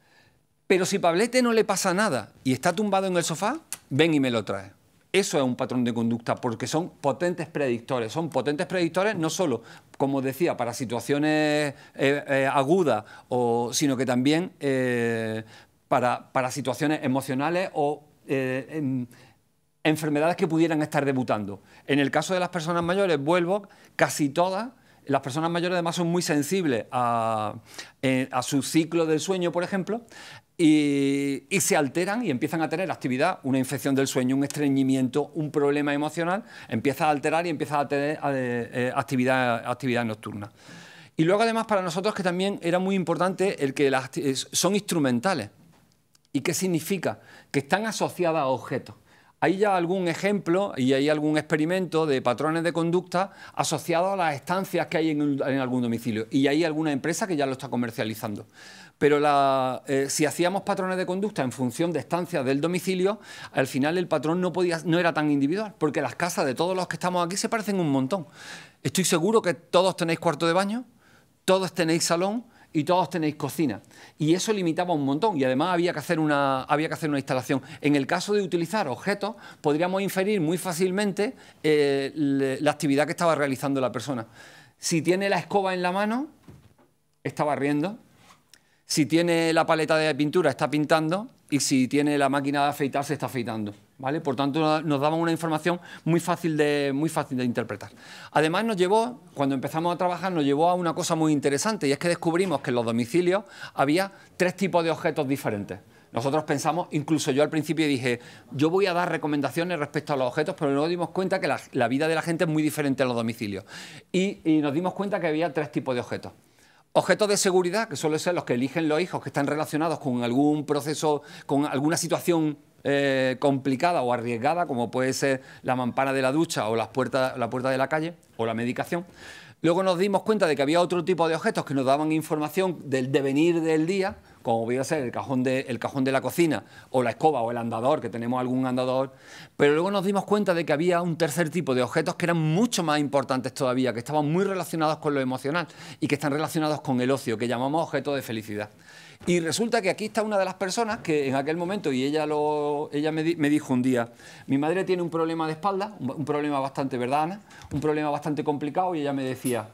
Pero si Pablete no le pasa nada y está tumbado en el sofá, ven y me lo trae. Eso es un patrón de conducta porque son potentes predictores. Son potentes predictores no solo, como decía, para situaciones eh, eh, agudas, o, sino que también eh, para, para situaciones emocionales o eh, en, enfermedades que pudieran estar debutando. En el caso de las personas mayores, vuelvo, casi todas. Las personas mayores además son muy sensibles a, a su ciclo del sueño, por ejemplo, y, y se alteran y empiezan a tener actividad, una infección del sueño, un estreñimiento, un problema emocional, empieza a alterar y empieza a tener eh, actividad, actividad nocturna. Y luego además para nosotros que también era muy importante el que las, son instrumentales. ¿Y qué significa? Que están asociadas a objetos. Hay ya algún ejemplo y hay algún experimento de patrones de conducta asociados a las estancias que hay en, un, en algún domicilio y hay alguna empresa que ya lo está comercializando. Pero la, eh, si hacíamos patrones de conducta en función de estancias del domicilio, al final el patrón no, podía, no era tan individual porque las casas de todos los que estamos aquí se parecen un montón. Estoy seguro que todos tenéis cuarto de baño, todos tenéis salón y todos tenéis cocina. Y eso limitaba un montón y además había que hacer una, había que hacer una instalación. En el caso de utilizar objetos, podríamos inferir muy fácilmente eh, le, la actividad que estaba realizando la persona. Si tiene la escoba en la mano, está barriendo. Si tiene la paleta de pintura, está pintando. Y si tiene la máquina de afeitar, se está afeitando. ¿Vale? Por tanto, nos daban una información muy fácil, de, muy fácil de interpretar. Además, nos llevó, cuando empezamos a trabajar, nos llevó a una cosa muy interesante, y es que descubrimos que en los domicilios había tres tipos de objetos diferentes. Nosotros pensamos, incluso yo al principio dije, yo voy a dar recomendaciones respecto a los objetos, pero luego dimos cuenta que la, la vida de la gente es muy diferente en los domicilios. Y, y nos dimos cuenta que había tres tipos de objetos. Objetos de seguridad, que suelen ser los que eligen los hijos, que están relacionados con algún proceso, con alguna situación eh, complicada o arriesgada, como puede ser la mampara de la ducha o las puertas, la puerta de la calle o la medicación. Luego nos dimos cuenta de que había otro tipo de objetos que nos daban información del devenir del día, como podía ser el cajón de, el cajón de la cocina o la escoba o el andador, que tenemos algún andador. Pero luego nos dimos cuenta de que había un tercer tipo de objetos que eran mucho más importantes todavía, que estaban muy relacionados con lo emocional y que están relacionados con el ocio, que llamamos objetos de felicidad. Y resulta que aquí está una de las personas que en aquel momento, y ella, lo, ella me, di, me dijo un día, mi madre tiene un problema de espalda, un, un problema bastante, ¿verdad, Ana? Un problema bastante complicado, y ella me decía,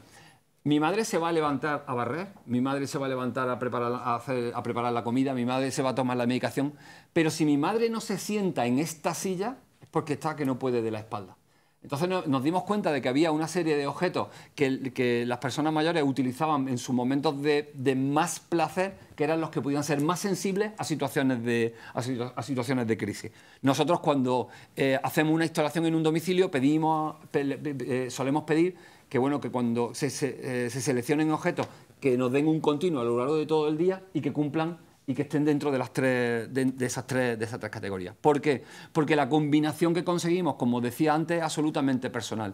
mi madre se va a levantar a barrer, mi madre se va a levantar a preparar, a hacer, a preparar la comida, mi madre se va a tomar la medicación, pero si mi madre no se sienta en esta silla es porque está que no puede de la espalda. Entonces no, nos dimos cuenta de que había una serie de objetos que, que las personas mayores utilizaban en sus momentos de, de más placer, que eran los que podían ser más sensibles a situaciones de, a situ, a situaciones de crisis. Nosotros cuando eh, hacemos una instalación en un domicilio pedimos, pe, pe, eh, solemos pedir que, bueno, que cuando se, se, eh, se seleccionen objetos que nos den un continuo a lo largo de todo el día y que cumplan y que estén dentro de, las tres, de, de, esas tres, de esas tres categorías. ¿Por qué? Porque la combinación que conseguimos, como decía antes, es absolutamente personal.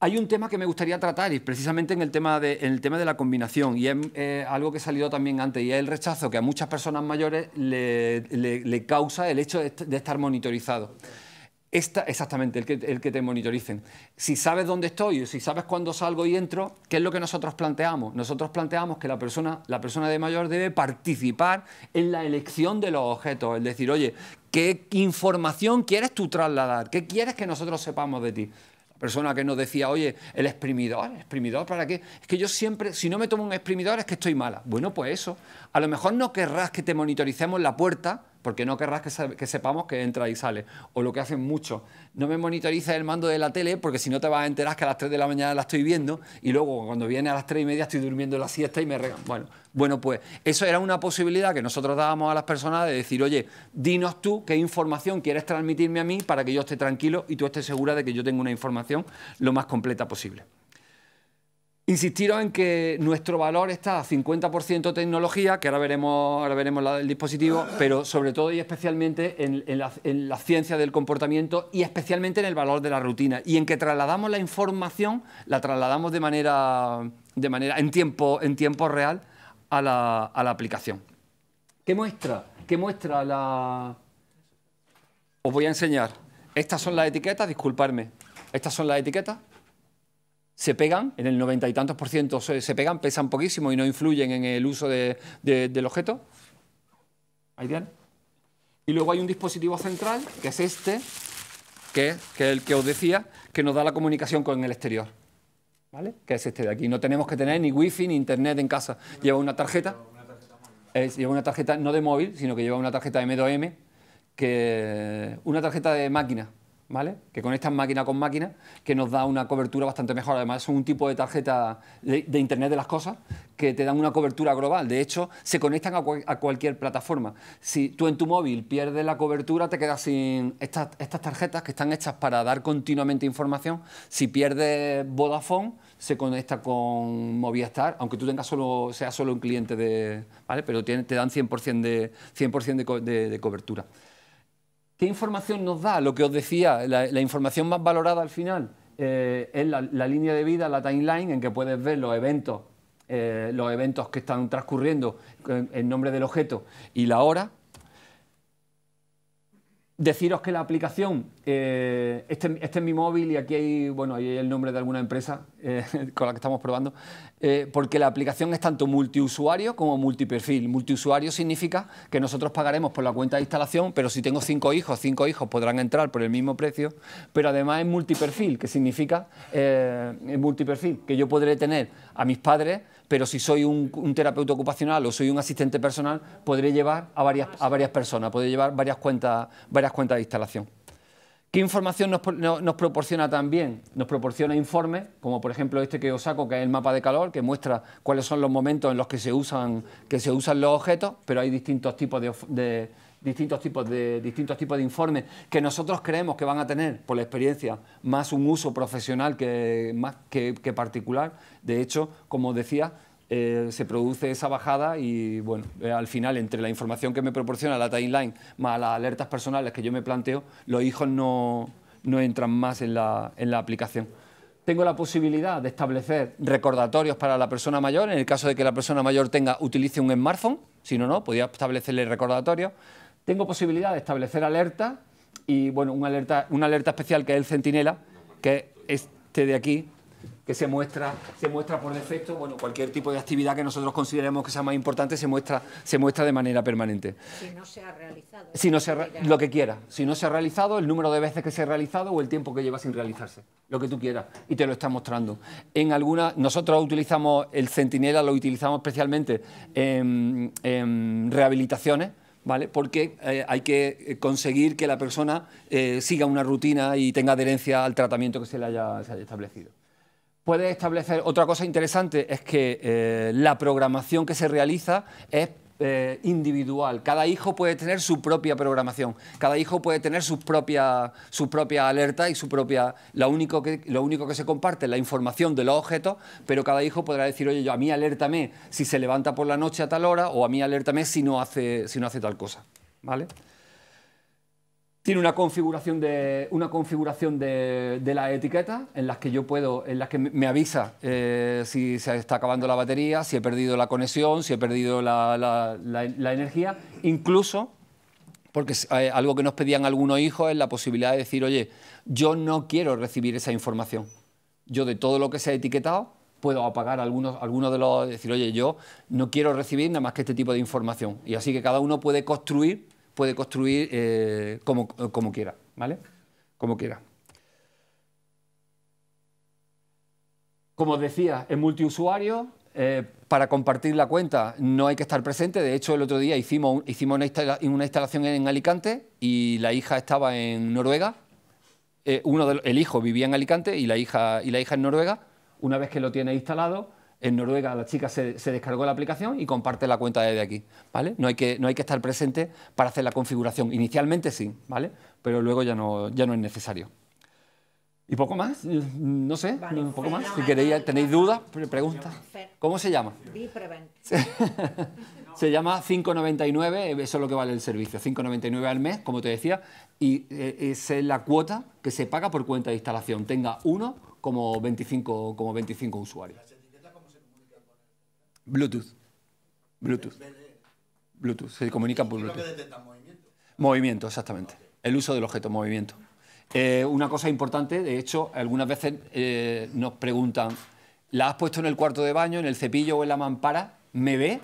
Hay un tema que me gustaría tratar, y precisamente en el tema de, en el tema de la combinación, y es eh, algo que salió también antes, y es el rechazo que a muchas personas mayores le, le, le causa el hecho de, de estar monitorizado. Esta, exactamente, el que, el que te monitoricen. Si sabes dónde estoy, si sabes cuándo salgo y entro, ¿qué es lo que nosotros planteamos? Nosotros planteamos que la persona, la persona de mayor debe participar en la elección de los objetos. Es decir, oye, ¿qué información quieres tú trasladar? ¿Qué quieres que nosotros sepamos de ti? persona que nos decía, oye, el exprimidor, ¿el exprimidor para qué? Es que yo siempre, si no me tomo un exprimidor es que estoy mala. Bueno, pues eso. A lo mejor no querrás que te monitoricemos la puerta, porque no querrás que, se, que sepamos que entra y sale. O lo que hacen muchos, no me monitorices el mando de la tele, porque si no te vas a enterar que a las tres de la mañana la estoy viendo y luego cuando viene a las tres y media estoy durmiendo la siesta y me regan. Bueno, bueno, pues eso era una posibilidad que nosotros dábamos a las personas de decir, oye, dinos tú qué información quieres transmitirme a mí para que yo esté tranquilo y tú estés segura de que yo tengo una información lo más completa posible. Insistiros en que nuestro valor está a cincuenta por ciento tecnología, que ahora veremos, ahora veremos la, el dispositivo, pero sobre todo y especialmente en, en, la, en la ciencia del comportamiento y especialmente en el valor de la rutina, y en que trasladamos la información, la trasladamos de manera, de manera en, tiempo, en tiempo real a la, a la aplicación. ¿Qué muestra? ¿Qué muestra la...? Os voy a enseñar. Estas son las etiquetas, disculparme. Estas son las etiquetas. Se pegan, en el noventa y tantos por ciento se pegan, pesan poquísimo y no influyen en el uso de, de, del objeto. Ahí bien. Y luego hay un dispositivo central, que es este, que, que es el que os decía, que nos da la comunicación con el exterior. ¿Vale? Que es este de aquí. No tenemos que tener ni wifi ni internet en casa. Lleva una tarjeta, es, lleva una tarjeta no de móvil, sino que lleva una tarjeta de M dos M, que, una tarjeta de máquina. ¿Vale? Que conectan máquina con máquina, que nos da una cobertura bastante mejor. Además, son un tipo de tarjeta de, de Internet de las cosas que te dan una cobertura global. De hecho, se conectan a, cual, a cualquier plataforma. Si tú en tu móvil pierdes la cobertura, te quedas sin estas, estas tarjetas que están hechas para dar continuamente información. Si pierdes Vodafone, se conecta con Movistar, aunque tú tengas solo, seas solo un cliente de... ¿Vale? Pero te, te dan cien por ciento de, cien por ciento de, de, de cobertura. ¿Qué información nos da? Lo que os decía, la, la información más valorada al final eh, es la, la línea de vida, la timeline, en que puedes ver los eventos, eh, los eventos que están transcurriendo en, en nombre del objeto y la hora. Deciros que la aplicación, eh, este, este es mi móvil y aquí hay, bueno, hay el nombre de alguna empresa eh, con la que estamos probando, eh, porque la aplicación es tanto multiusuario como multiperfil. Multiusuario significa que nosotros pagaremos por la cuenta de instalación, pero si tengo cinco hijos, cinco hijos podrán entrar por el mismo precio, pero además es multiperfil, que significa eh, multiperfil, que yo podré tener a mis padres, pero si soy un, un terapeuta ocupacional o soy un asistente personal, podré llevar a varias, a varias personas, podré llevar varias cuentas, varias cuentas de instalación. ¿Qué información nos, no, nos proporciona también? Nos proporciona informes, como por ejemplo este que os saco, que es el mapa de calor, que muestra cuáles son los momentos en los que se usan, que se usan los objetos, pero hay distintos tipos de, de, distintos tipos de, distintos tipos de informes que nosotros creemos que van a tener, por la experiencia, más un uso profesional que, más que, que particular. De hecho, como os decía, Eh, se produce esa bajada y, bueno, eh, al final, entre la información que me proporciona la timeline más las alertas personales que yo me planteo, los hijos no, no entran más en la, en la aplicación. Tengo la posibilidad de establecer recordatorios para la persona mayor, en el caso de que la persona mayor tenga, utilice un smartphone, si no, no, podría establecerle recordatorios. Tengo posibilidad de establecer alertas y, bueno, una alerta, una alerta especial que es el centinela, que es este de aquí, que se muestra, se muestra por defecto. Bueno, cualquier tipo de actividad que nosotros consideremos que sea más importante se muestra, se muestra de manera permanente. Si no se ha realizado. Si no se ha, lo que quiera. Si no se ha realizado, el número de veces que se ha realizado o el tiempo que lleva sin realizarse. Lo que tú quieras. Y te lo está mostrando. En alguna, nosotros utilizamos el centinela, lo utilizamos especialmente en, en rehabilitaciones, ¿vale? Porque eh, hay que conseguir que la persona eh, siga una rutina y tenga adherencia al tratamiento que se le haya, se haya establecido. Puedes establecer, otra cosa interesante es que eh, la programación que se realiza es eh, individual. Cada hijo puede tener su propia programación, cada hijo puede tener su propia, su propia alerta y su propia... Lo único, que, lo único que se comparte es la información de los objetos, pero cada hijo podrá decir, oye, yo, a mí alértame si se levanta por la noche a tal hora, o a mí alértame si no hace, si no hace tal cosa, ¿vale? Tiene una configuración de una configuración de, de las etiquetas en las que yo puedo, en las que me avisa eh, si se está acabando la batería, si he perdido la conexión, si he perdido la, la, la, la energía. Incluso, porque eh, algo que nos pedían algunos hijos es la posibilidad de decir, oye, yo no quiero recibir esa información. Yo de todo lo que se ha etiquetado puedo apagar algunos, algunos de los... Decir, oye, yo no quiero recibir nada más que este tipo de información. Y así que cada uno puede construir puede construir eh, como, como quiera, ¿vale? Como quiera. Como os decía, es multiusuario. Eh, para compartir la cuenta no hay que estar presente. De hecho, el otro día hicimos, hicimos una, instala una instalación en Alicante y la hija estaba en Noruega. Eh, uno de los, el hijo vivía en Alicante y la, hija, y la hija en Noruega. Una vez que lo tiene instalado, en Noruega la chica se, se descargó la aplicación y comparte la cuenta desde aquí, ¿vale? No hay que, no hay que estar presente para hacer la configuración. Inicialmente sí, ¿vale? Pero luego ya no, ya no es necesario. ¿Y poco más? No sé, vale, un poco más. Si queréis, tenéis dudas, preguntas. ¿Cómo se llama? Se llama cinco noventa y nueve, eso es lo que vale el servicio, cinco noventa y nueve al mes, como te decía, y es la cuota que se paga por cuenta de instalación, tenga uno como veinticinco, como veinticinco usuarios. ¿Las etiquetas cómo se comunican con el? Bluetooth. Bluetooth. Bluetooth, se comunican por Bluetooth. ¿Lo que detectan? ¿Movimiento? Movimiento, exactamente. El uso del objeto, movimiento. Eh, una cosa importante, de hecho, algunas veces eh, nos preguntan, ¿la has puesto en el cuarto de baño, en el cepillo o en la mampara? ¿Me ve?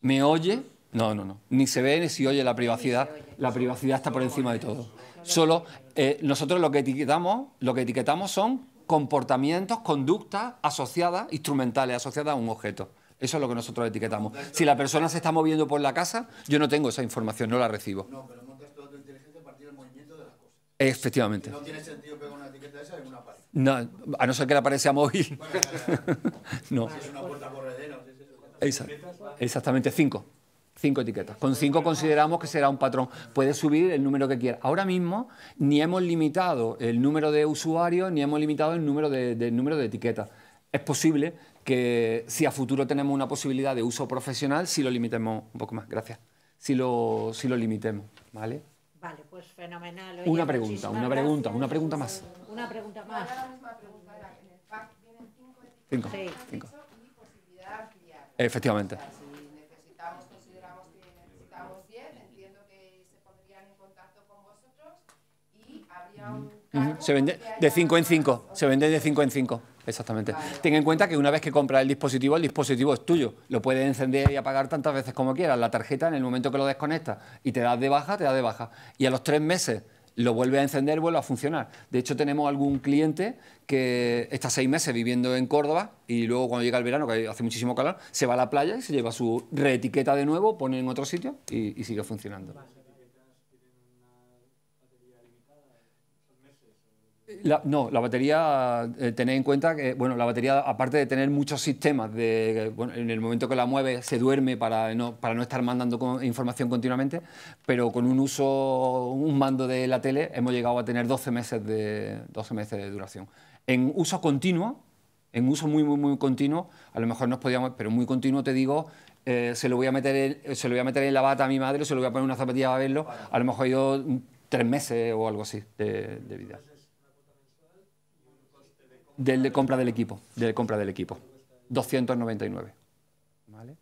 ¿Me oye? No, no, no. Ni se ve ni se oye la privacidad. La privacidad está por encima de todo. Solo eh, nosotros lo que etiquetamos, lo que etiquetamos son comportamientos, conductas asociadas, instrumentales, asociadas a un objeto. Eso es lo que nosotros etiquetamos. Si la persona se está moviendo por la casa, yo no tengo esa información, no la recibo. Efectivamente. No tiene sentido pegar una etiqueta esa en una pared. No, a no ser que la pared sea móvil. Bueno, no. Si es una puerta corredera. Exactamente, cinco. Cinco etiquetas. Con cinco consideramos que será un patrón. Puede subir el número que quiera. Ahora mismo ni hemos limitado el número de usuarios, ni hemos limitado el número de, de, número de etiquetas. Es posible que si a futuro tenemos una posibilidad de uso profesional, si lo limitemos un poco más. Gracias. Si lo, si lo limitemos, ¿vale? Vale, pues fenomenal. Oye, una pregunta, una pregunta, gracias. Una pregunta más. Una pregunta más. Ahora la misma pregunta era, en el pack vienen cinco etiquetas. Cinco. Sí. Cinco. Y posibilidad de ampliar. Efectivamente. Si necesitamos, consideramos que necesitamos diez, entiendo que se pondrían en contacto con vosotros y habría un cargo. Se vende de cinco en cinco, se vende de cinco en cinco. Exactamente. Vale. Ten en cuenta que una vez que compras el dispositivo, el dispositivo es tuyo. Lo puedes encender y apagar tantas veces como quieras. La tarjeta, en el momento que lo desconectas y te das de baja, te das de baja. Y a los tres meses lo vuelves a encender, vuelve a funcionar. De hecho, tenemos algún cliente que está seis meses viviendo en Córdoba y luego cuando llega el verano, que hace muchísimo calor, se va a la playa y se lleva su reetiqueta de nuevo, pone en otro sitio y, y sigue funcionando. La, no, la batería, eh, tened en cuenta que, bueno, la batería, aparte de tener muchos sistemas, de, bueno, en el momento que la mueves se duerme para no, para no estar mandando con, información continuamente, pero con un uso, un mando de la tele, hemos llegado a tener doce meses de, doce meses de duración. En uso continuo, en uso muy, muy, muy continuo, a lo mejor nos podíamos, pero muy continuo te digo, eh, se, lo voy a meter en, se lo voy a meter en la bata a mi madre, se lo voy a poner en una zapatilla a verlo, a lo mejor yo tres meses o algo así de, de vida. Del de compra del equipo, del compra del equipo, doscientos noventa y nueve. ¿Vale?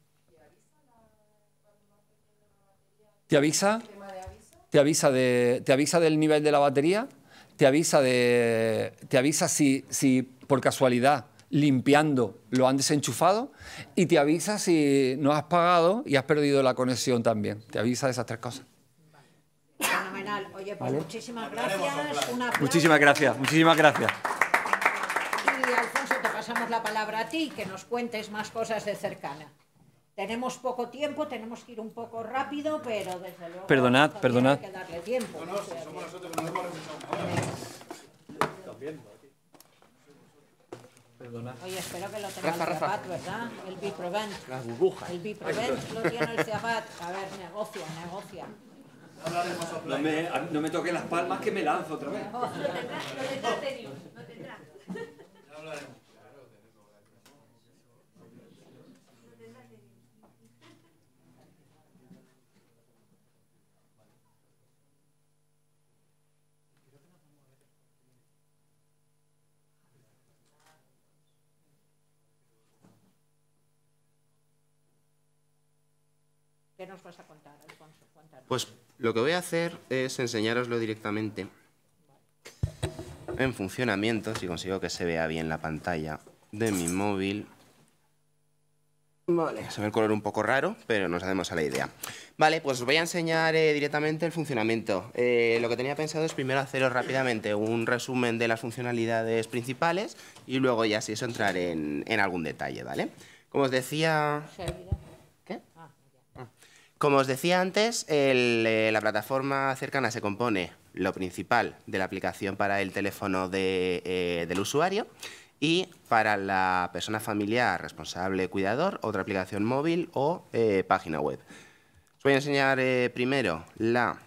¿Te avisa? Te avisa de, te avisa del nivel de la batería, te avisa de, te avisa si, si por casualidad limpiando lo han desenchufado y te avisa si no has pagado y has perdido la conexión también. Te avisa de esas tres cosas. Fenomenal. Oye, pues ¿vale? Muchísimas gracias. Una muchísimas gracias, muchísimas gracias. Pasamos la palabra a ti, que nos cuentes más cosas de Cercana. Tenemos poco tiempo, tenemos que ir un poco rápido, pero desde luego... Perdonad, perdonad. Hay que darle tiempo. No, no, si somos nosotros que nos hemos revisado. Perdonad. Oye, espero que lo tenga Rafa, el Ceapat, ¿verdad? El Biprovent. Las burbujas. El Biprovent lo tiene el Ceapat. A ver, negocia, negocia. No me, no me toque las palmas que me lanzo otra vez. No, no tendrás, no tendrás, tenido, no tendrás. No hablaremos. ¿Qué nos vas a contar, Alfonso? Cuéntanos. Pues lo que voy a hacer es enseñároslo directamente en funcionamiento, si consigo que se vea bien la pantalla de mi móvil. Vale, se ve el color un poco raro, pero nos hacemos a la idea. Vale, pues os voy a enseñar eh, directamente el funcionamiento. Eh, lo que tenía pensado es primero haceros rápidamente un resumen de las funcionalidades principales y luego ya si eso entrar en, en algún detalle, ¿vale? Como os decía... ¿Qué? Como os decía antes, el, eh, la plataforma cercana se compone lo principal de la aplicación para el teléfono de, eh, del usuario. Y para la persona familiar, responsable, cuidador, otra aplicación móvil o eh, página web. Os voy a enseñar eh, primero la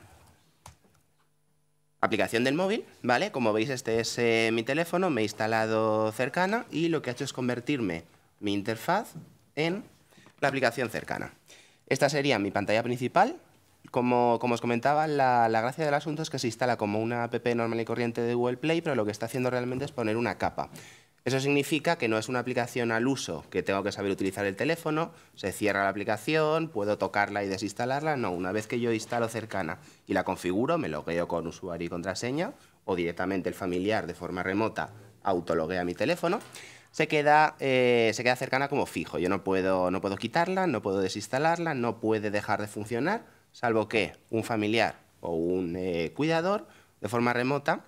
aplicación del móvil, ¿vale? Como veis, este es eh, mi teléfono, me he instalado Cercana y lo que ha hecho es convertirme mi interfaz en la aplicación Cercana. Esta sería mi pantalla principal. Como, como os comentaba, la, la gracia del asunto es que se instala como una app normal y corriente de Google Play, pero lo que está haciendo realmente es poner una capa. Eso significa que no es una aplicación al uso, que tengo que saber utilizar el teléfono, se cierra la aplicación, puedo tocarla y desinstalarla. No, una vez que yo instalo Cercana y la configuro, me logueo con usuario y contraseña, o directamente el familiar de forma remota autologuea mi teléfono, se queda, eh, se queda Cercana como fijo. Yo no puedo, no puedo quitarla, no puedo desinstalarla, no puede dejar de funcionar, salvo que un familiar o un eh, cuidador de forma remota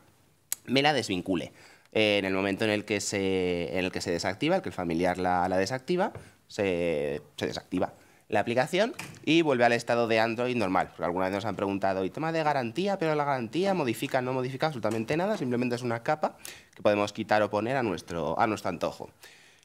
me la desvincule. En el momento en el que se, en el que se desactiva, el que el familiar la, la desactiva, se, se desactiva la aplicación y vuelve al estado de Android normal. Porque alguna vez nos han preguntado, ¿y tema de garantía? Pero la garantía modifica, no modifica absolutamente nada, simplemente es una capa que podemos quitar o poner a nuestro, a nuestro antojo.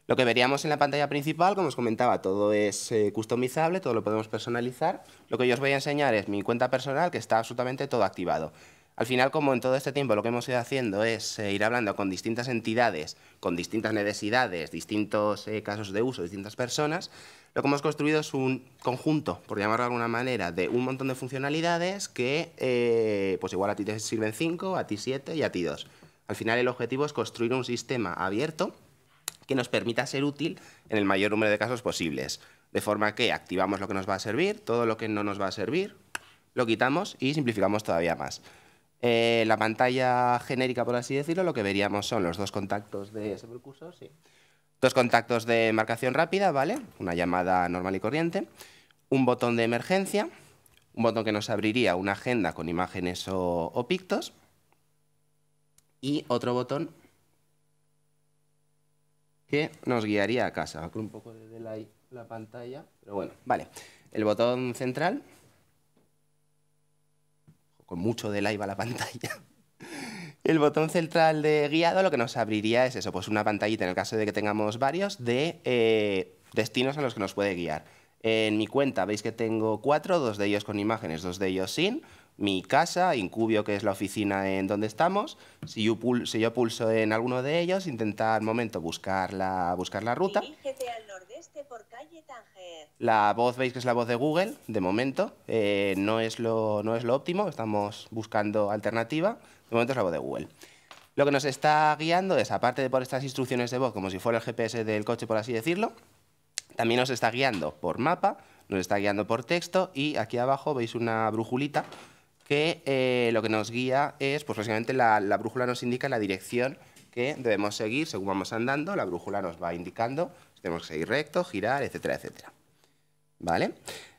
Lo que veríamos en la pantalla principal, como os comentaba, todo es eh, customizable, todo lo podemos personalizar. Lo que yo os voy a enseñar es mi cuenta personal, que está absolutamente todo activado. Al final, como en todo este tiempo, lo que hemos ido haciendo es eh, ir hablando con distintas entidades, con distintas necesidades, distintos eh, casos de uso, distintas personas, lo que hemos construido es un conjunto, por llamarlo de alguna manera, de un montón de funcionalidades que, eh, pues igual a ti te sirven cinco, a ti siete y a ti dos. Al final, el objetivo es construir un sistema abierto que nos permita ser útil en el mayor número de casos posibles, de forma que activamos lo que nos va a servir, todo lo que no nos va a servir, lo quitamos y simplificamos todavía más. Eh, la pantalla genérica, por así decirlo, lo que veríamos son los dos contactos de ese curso, sí. Dos contactos de marcación rápida, ¿vale? Una llamada normal y corriente, un botón de emergencia, un botón que nos abriría una agenda con imágenes o, o pictos y otro botón que nos guiaría a casa. Con un poco de delay la pantalla, pero bueno, vale. El botón central... con mucho delay va la pantalla. El botón central de guiado lo que nos abriría es eso, pues una pantallita, en el caso de que tengamos varios, de eh, destinos a los que nos puede guiar. En mi cuenta veis que tengo cuatro, dos de ellos con imágenes, dos de ellos sin. Mi casa, Incubio, que es la oficina en donde estamos. Si yo pulso, si yo pulso en alguno de ellos, intentar un momento buscar la, buscar la ruta. Dirígete al nordeste por calle Tánger. La voz, veis que es la voz de Google, de momento. Eh, no es lo, no es lo óptimo, estamos buscando alternativa. De momento es la voz de Google. Lo que nos está guiando es, aparte de por estas instrucciones de voz, como si fuera el G P S del coche, por así decirlo, también nos está guiando por mapa, nos está guiando por texto y aquí abajo veis una brújulita que eh, lo que nos guía es, pues básicamente la, la brújula nos indica la dirección que debemos seguir según vamos andando, la brújula nos va indicando si tenemos que seguir recto, girar, etcétera, etcétera. ¿Vale?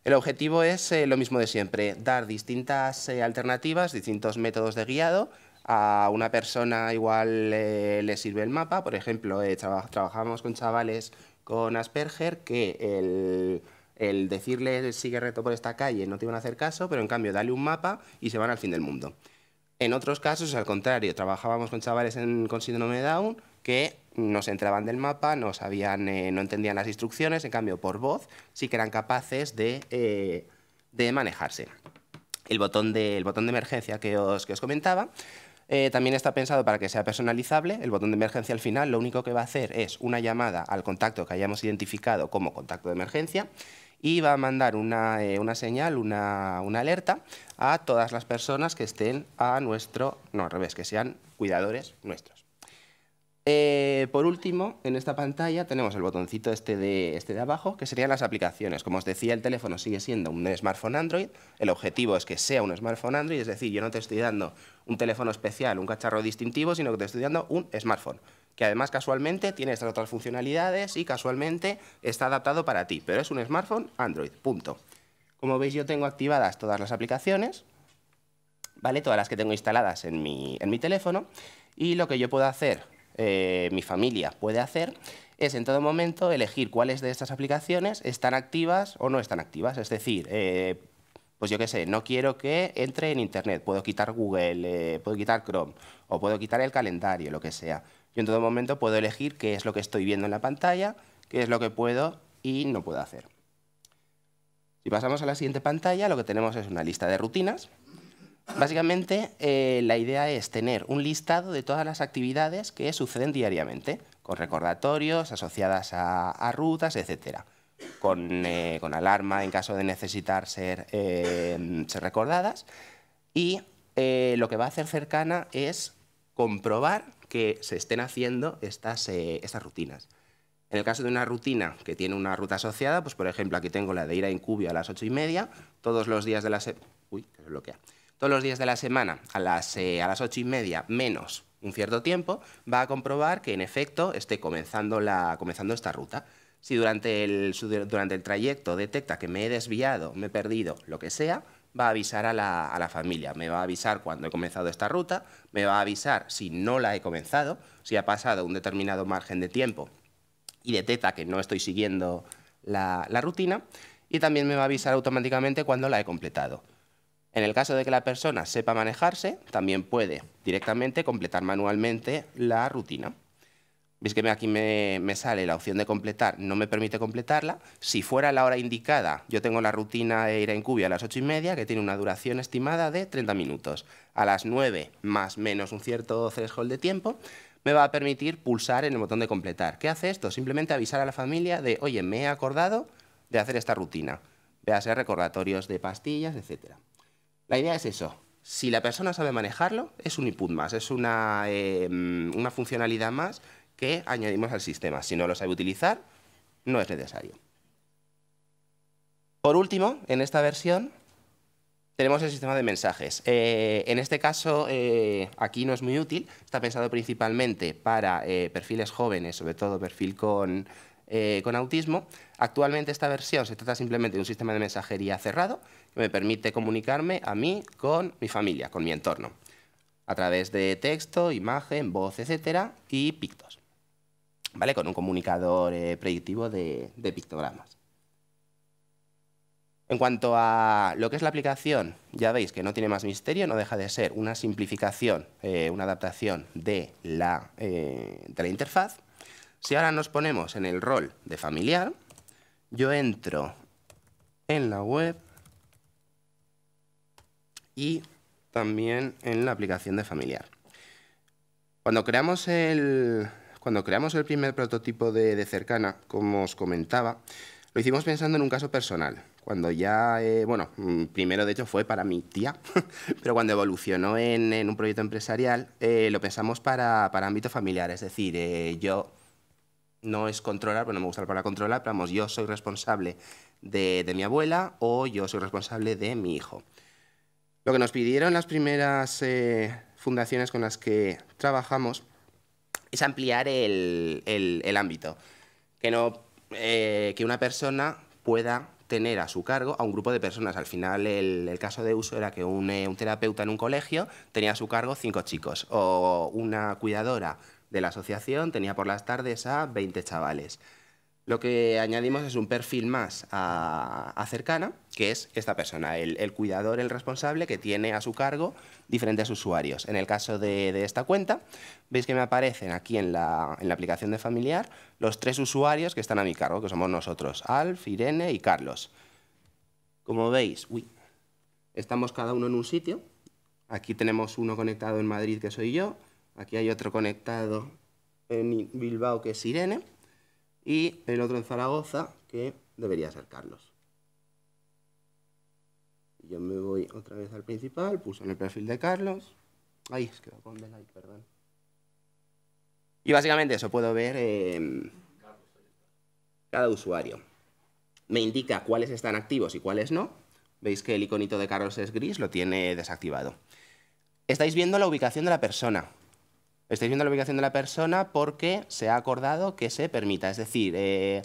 El objetivo es eh, lo mismo de siempre, dar distintas eh, alternativas, distintos métodos de guiado. A una persona igual eh, le sirve el mapa, por ejemplo, eh, tra- trabajamos con chavales con Asperger que el... El decirle sigue recto por esta calle no te van a hacer caso, pero en cambio dale un mapa y se van al fin del mundo. En otros casos, al contrario, trabajábamos con chavales en, con síndrome de Down que no se entraban del mapa, no sabían, eh, no entendían las instrucciones, en cambio por voz sí que eran capaces de, eh, de manejarse. El botón de, el botón de emergencia que os, que os comentaba eh, también está pensado para que sea personalizable. El botón de emergencia al final lo único que va a hacer es una llamada al contacto que hayamos identificado como contacto de emergencia y va a mandar una, eh, una señal, una, una alerta a todas las personas que estén a nuestro... No, al revés, que sean cuidadores nuestros. Eh, por último, en esta pantalla tenemos el botoncito este de, este de abajo, que serían las aplicaciones. Como os decía, el teléfono sigue siendo un smartphone Android. El objetivo es que sea un smartphone Android, es decir, yo no te estoy dando un teléfono especial, un cacharro distintivo, sino que te estoy dando un smartphone. que además casualmente tiene estas otras funcionalidades y casualmente está adaptado para ti, pero es un smartphone Android, punto. Como veis, yo tengo activadas todas las aplicaciones, ¿vale? Todas las que tengo instaladas en mi, en mi teléfono, y lo que yo puedo hacer, eh, mi familia puede hacer, es en todo momento elegir cuáles de estas aplicaciones están activas o no están activas. Es decir, eh, pues yo qué sé, no quiero que entre en Internet, puedo quitar Google, eh, puedo quitar Chrome o puedo quitar el calendario, lo que sea. Yo en todo momento puedo elegir qué es lo que estoy viendo en la pantalla, qué es lo que puedo y no puedo hacer. Si pasamos a la siguiente pantalla, lo que tenemos es una lista de rutinas. Básicamente, eh, la idea es tener un listado de todas las actividades que suceden diariamente, con recordatorios asociadas a, a rutas, etcétera, con, eh, con alarma en caso de necesitar ser, eh, ser recordadas. Y eh, lo que va a hacer Cercana es comprobar que se estén haciendo estas, eh, estas rutinas. En el caso de una rutina que tiene una ruta asociada, pues por ejemplo, aquí tengo la de ir a Incubio a las ocho y media, todos los días de la semana... Uy, que se bloquea. Todos los días de la semana a las, eh, a las ocho y media menos un cierto tiempo, va a comprobar que en efecto esté comenzando, la, comenzando esta ruta. Si durante el, durante el trayecto detecta que me he desviado, me he perdido, lo que sea, va a avisar a la, a la familia. Me va a avisar cuando he comenzado esta ruta, me va a avisar si no la he comenzado, si ha pasado un determinado margen de tiempo y detecta que no estoy siguiendo la, la rutina, y también me va a avisar automáticamente cuando la he completado. En el caso de que la persona sepa manejarse, también puede directamente completar manualmente la rutina. Veis que aquí me, me sale la opción de completar, no me permite completarla. Si fuera la hora indicada, yo tengo la rutina de ir a Incubio a las ocho y media, que tiene una duración estimada de treinta minutos. A las nueve, más menos un cierto threshold de tiempo, me va a permitir pulsar en el botón de completar. ¿Qué hace esto? Simplemente avisar a la familia de, oye, me he acordado de hacer esta rutina. Véase recordatorios de pastillas, etcétera. La idea es eso. Si la persona sabe manejarlo, es un input más, es una, eh, una funcionalidad más que añadimos al sistema. Si no lo sabe utilizar, no es necesario. Por último, en esta versión tenemos el sistema de mensajes. Eh, en este caso, eh, aquí no es muy útil. Está pensado principalmente para eh, perfiles jóvenes, sobre todo perfil con, eh, con autismo. Actualmente esta versión se trata simplemente de un sistema de mensajería cerrado, me permite comunicarme a mí con mi familia, con mi entorno, a través de texto, imagen, voz, etcétera, y pictos, ¿vale? Con un comunicador eh, predictivo de, de pictogramas. En cuanto a lo que es la aplicación, ya veis que no tiene más misterio, no deja de ser una simplificación, eh, una adaptación de la, eh, de la interfaz. Si ahora nos ponemos en el rol de familiar, yo entro en la web y también en la aplicación de familiar. Cuando creamos el, cuando creamos el primer prototipo de, de Cercana, como os comentaba, lo hicimos pensando en un caso personal. Cuando ya, eh, bueno, primero de hecho fue para mi tía, pero cuando evolucionó en, en un proyecto empresarial, eh, lo pensamos para, para ámbito familiar. Es decir, eh, yo no es controlar, bueno, me gusta la palabra controlar, pero vamos, yo soy responsable de, de mi abuela o yo soy responsable de mi hijo. Lo que nos pidieron las primeras eh, fundaciones con las que trabajamos es ampliar el, el, el ámbito, que, no, eh, que una persona pueda tener a su cargo a un grupo de personas. Al final, el, el caso de uso era que un, eh, un terapeuta en un colegio tenía a su cargo cinco chicos, o una cuidadora de la asociación tenía por las tardes a veinte chavales. Lo que añadimos es un perfil más a, a Cercana, que es esta persona, el, el cuidador, el responsable, que tiene a su cargo diferentes usuarios. En el caso de, de esta cuenta, veis que me aparecen aquí en la, en la aplicación de familiar los tres usuarios que están a mi cargo, que somos nosotros, Alf, Irene y Carlos. Como veis, uy, estamos cada uno en un sitio. Aquí tenemos uno conectado en Madrid, que soy yo. Aquí hay otro conectado en Bilbao, que es Irene. Y el otro en Zaragoza, que debería ser Carlos. Yo me voy otra vez al principal, pulso en el perfil de Carlos. Ay, es que lo pongo like, perdón. Y básicamente eso, puedo ver eh, cada usuario. Me indica cuáles están activos y cuáles no. Veis que el iconito de Carlos es gris, lo tiene desactivado. Estáis viendo la ubicación de la persona. Estáis viendo la ubicación de la persona porque se ha acordado que se permita. Es decir, eh,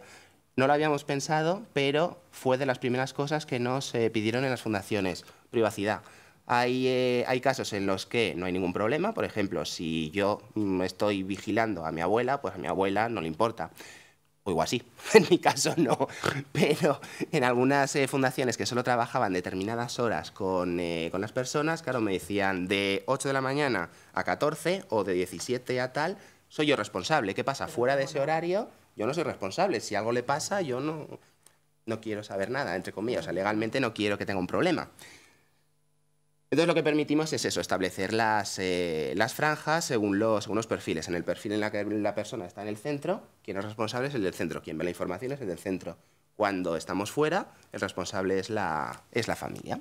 no lo habíamos pensado, pero fue de las primeras cosas que nos eh, pidieron en las fundaciones. Privacidad. Hay, eh, hay casos en los que no hay ningún problema. Por ejemplo, si yo estoy vigilando a mi abuela, pues a mi abuela no le importa. O igual sí, en mi caso no. Pero en algunas eh, fundaciones que solo trabajaban determinadas horas con, eh, con las personas, claro, me decían de ocho de la mañana a catorce o de diecisiete a tal, soy yo responsable. ¿Qué pasa? Fuera de ese horario, yo no soy responsable. Si algo le pasa, yo no, no quiero saber nada, entre comillas. O sea, legalmente no quiero que tenga un problema. Entonces, lo que permitimos es eso, establecer las, eh, las franjas según los, según los perfiles. En el perfil en el que la persona está en el centro, quien es responsable es el del centro, quien ve la información es el del centro. Cuando estamos fuera, el responsable es la, es la familia.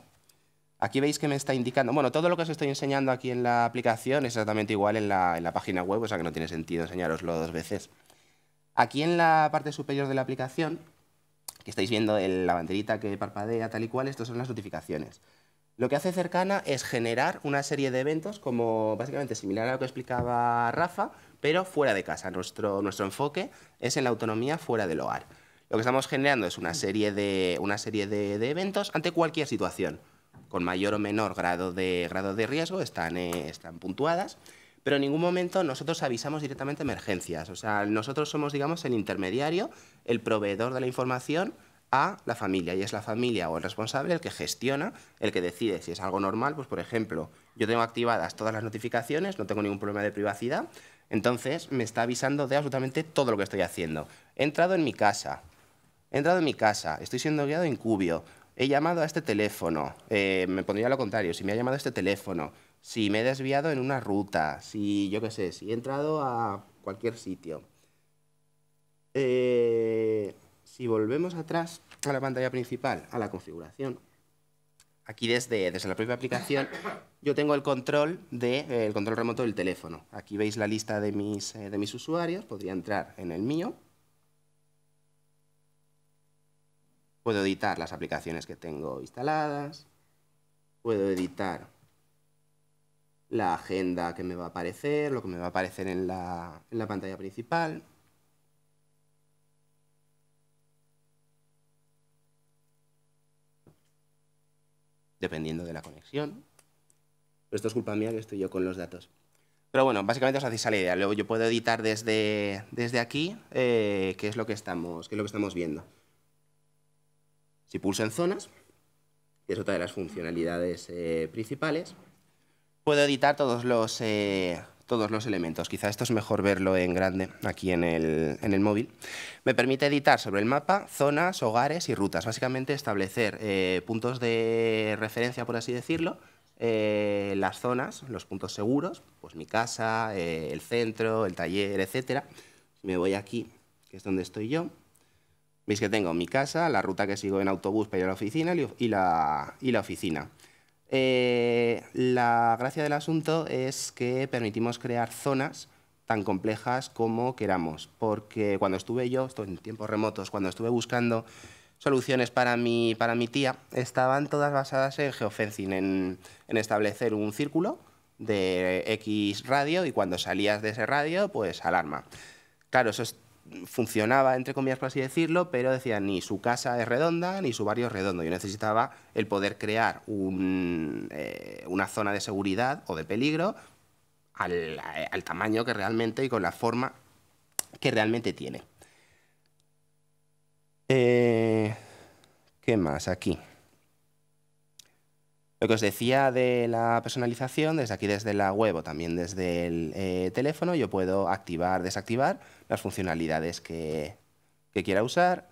Aquí veis que me está indicando... Bueno, todo lo que os estoy enseñando aquí en la aplicación es exactamente igual en la, en la página web, o sea que no tiene sentido enseñároslo dos veces. Aquí en la parte superior de la aplicación, que estáis viendo el, la banderita que parpadea tal y cual, estas son las notificaciones. Lo que hace Cercana es generar una serie de eventos como básicamente similar a lo que explicaba Rafa, pero fuera de casa. Nuestro, nuestro enfoque es en la autonomía fuera del hogar. Lo que estamos generando es una serie de, una serie de, de eventos ante cualquier situación, con mayor o menor grado de, grado de riesgo, están, eh, están puntuadas, pero en ningún momento nosotros avisamos directamente emergencias. O sea, nosotros somos, digamos, el intermediario, el proveedor de la información a la familia, y es la familia o el responsable el que gestiona, el que decide si es algo normal. Pues por ejemplo, yo tengo activadas todas las notificaciones, no tengo ningún problema de privacidad, entonces me está avisando de absolutamente todo lo que estoy haciendo. He entrado en mi casa, he entrado en mi casa, estoy siendo guiado en Incubio, he llamado a este teléfono, eh, me pondría lo contrario, si me ha llamado a este teléfono, si me he desviado en una ruta, si yo qué sé, si he entrado a cualquier sitio. Eh... Si volvemos atrás a la pantalla principal, a la configuración, aquí desde, desde la propia aplicación yo tengo el control, de, eh, el control remoto del teléfono. Aquí veis la lista de mis, eh, de mis usuarios, podría entrar en el mío. Puedo editar las aplicaciones que tengo instaladas, puedo editar la agenda que me va a aparecer, lo que me va a aparecer en la, en la pantalla principal. Dependiendo de la conexión. Pero esto es culpa mía, que estoy yo con los datos. Pero bueno, básicamente os hacéis la idea. Luego yo puedo editar desde, desde aquí eh, qué es lo que estamos, qué es lo que estamos viendo. Si pulso en zonas, que es otra de las funcionalidades eh, principales, puedo editar todos los, eh, todos los elementos. Quizá esto es mejor verlo en grande aquí en el, en el móvil. Me permite editar sobre el mapa zonas, hogares y rutas. Básicamente establecer eh, puntos de referencia, por así decirlo, eh, las zonas, los puntos seguros, pues mi casa, eh, el centro, el taller, etcétera. Me voy aquí, que es donde estoy yo. Veis que tengo mi casa, la ruta que sigo en autobús para ir a la oficina y la, y la oficina. Eh, la gracia del asunto es que permitimos crear zonas tan complejas como queramos, porque cuando estuve yo, esto en tiempos remotos, cuando estuve buscando soluciones para mi, para mi tía, estaban todas basadas en geofencing, en, en establecer un círculo de X radio y cuando salías de ese radio, pues alarma. Claro, eso es, funcionaba, entre comillas, por así decirlo, pero decía ni su casa es redonda ni su barrio es redondo. Yo necesitaba el poder crear un, eh, una zona de seguridad o de peligro al, al tamaño que realmente y con la forma que realmente tiene. Eh, ¿Qué más aquí? Lo que os decía de la personalización, desde aquí, desde la web o también desde el eh, teléfono, yo puedo activar, desactivar las funcionalidades que, que quiera usar,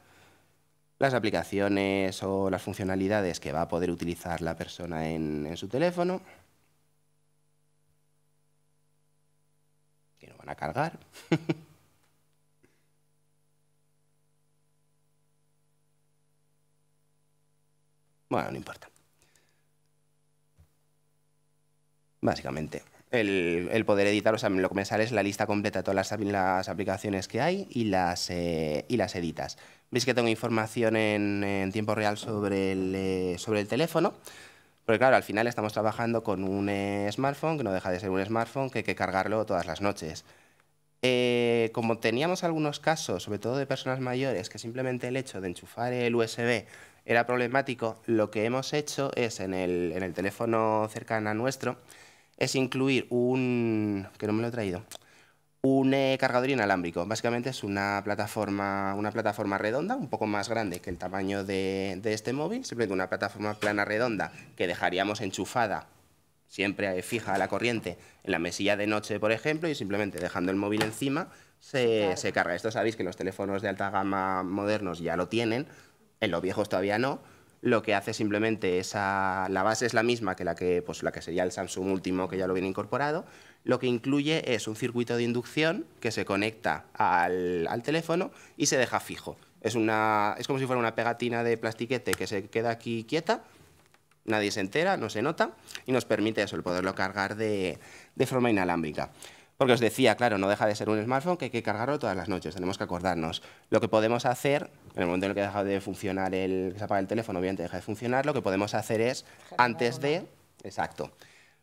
las aplicaciones o las funcionalidades que va a poder utilizar la persona en, en su teléfono, que no van a cargar. Bueno, no importa. Básicamente, el, el poder editar, o sea, lo que me sale es la lista completa de todas las, las aplicaciones que hay y las, eh, y las editas. Veis que tengo información en, en tiempo real sobre el, eh, sobre el teléfono. Porque claro, al final estamos trabajando con un eh, smartphone, que no deja de ser un smartphone, que hay que cargarlo todas las noches. Eh, como teníamos algunos casos, sobre todo de personas mayores, que simplemente el hecho de enchufar el U S B era problemático, lo que hemos hecho es, en el, en el teléfono cercano a nuestro, es incluir un... que no me lo he traído... un eh, cargador inalámbrico. Básicamente es una plataforma, una plataforma redonda, un poco más grande que el tamaño de, de este móvil, simplemente una plataforma plana redonda que dejaríamos enchufada, siempre fija a la corriente, en la mesilla de noche, por ejemplo, y simplemente dejando el móvil encima se, claro. se carga. Esto sabéis que los teléfonos de alta gama modernos ya lo tienen, en los viejos todavía no. Lo que hace simplemente esa... la base es la misma que la que, pues, la que sería el Samsung último, que ya lo viene incorporado. Lo que incluye es un circuito de inducción que se conecta al, al teléfono y se deja fijo. Es, una, es como si fuera una pegatina de plastiquete que se queda aquí quieta, nadie se entera, no se nota, y nos permite eso, el poderlo cargar de, de forma inalámbrica. Porque os decía, claro, no deja de ser un smartphone que hay que cargarlo todas las noches, tenemos que acordarnos. Lo que podemos hacer, en el momento en el que deja de funcionar, el, que se apaga el teléfono, obviamente deja de funcionar, lo que podemos hacer es, antes de... Exacto.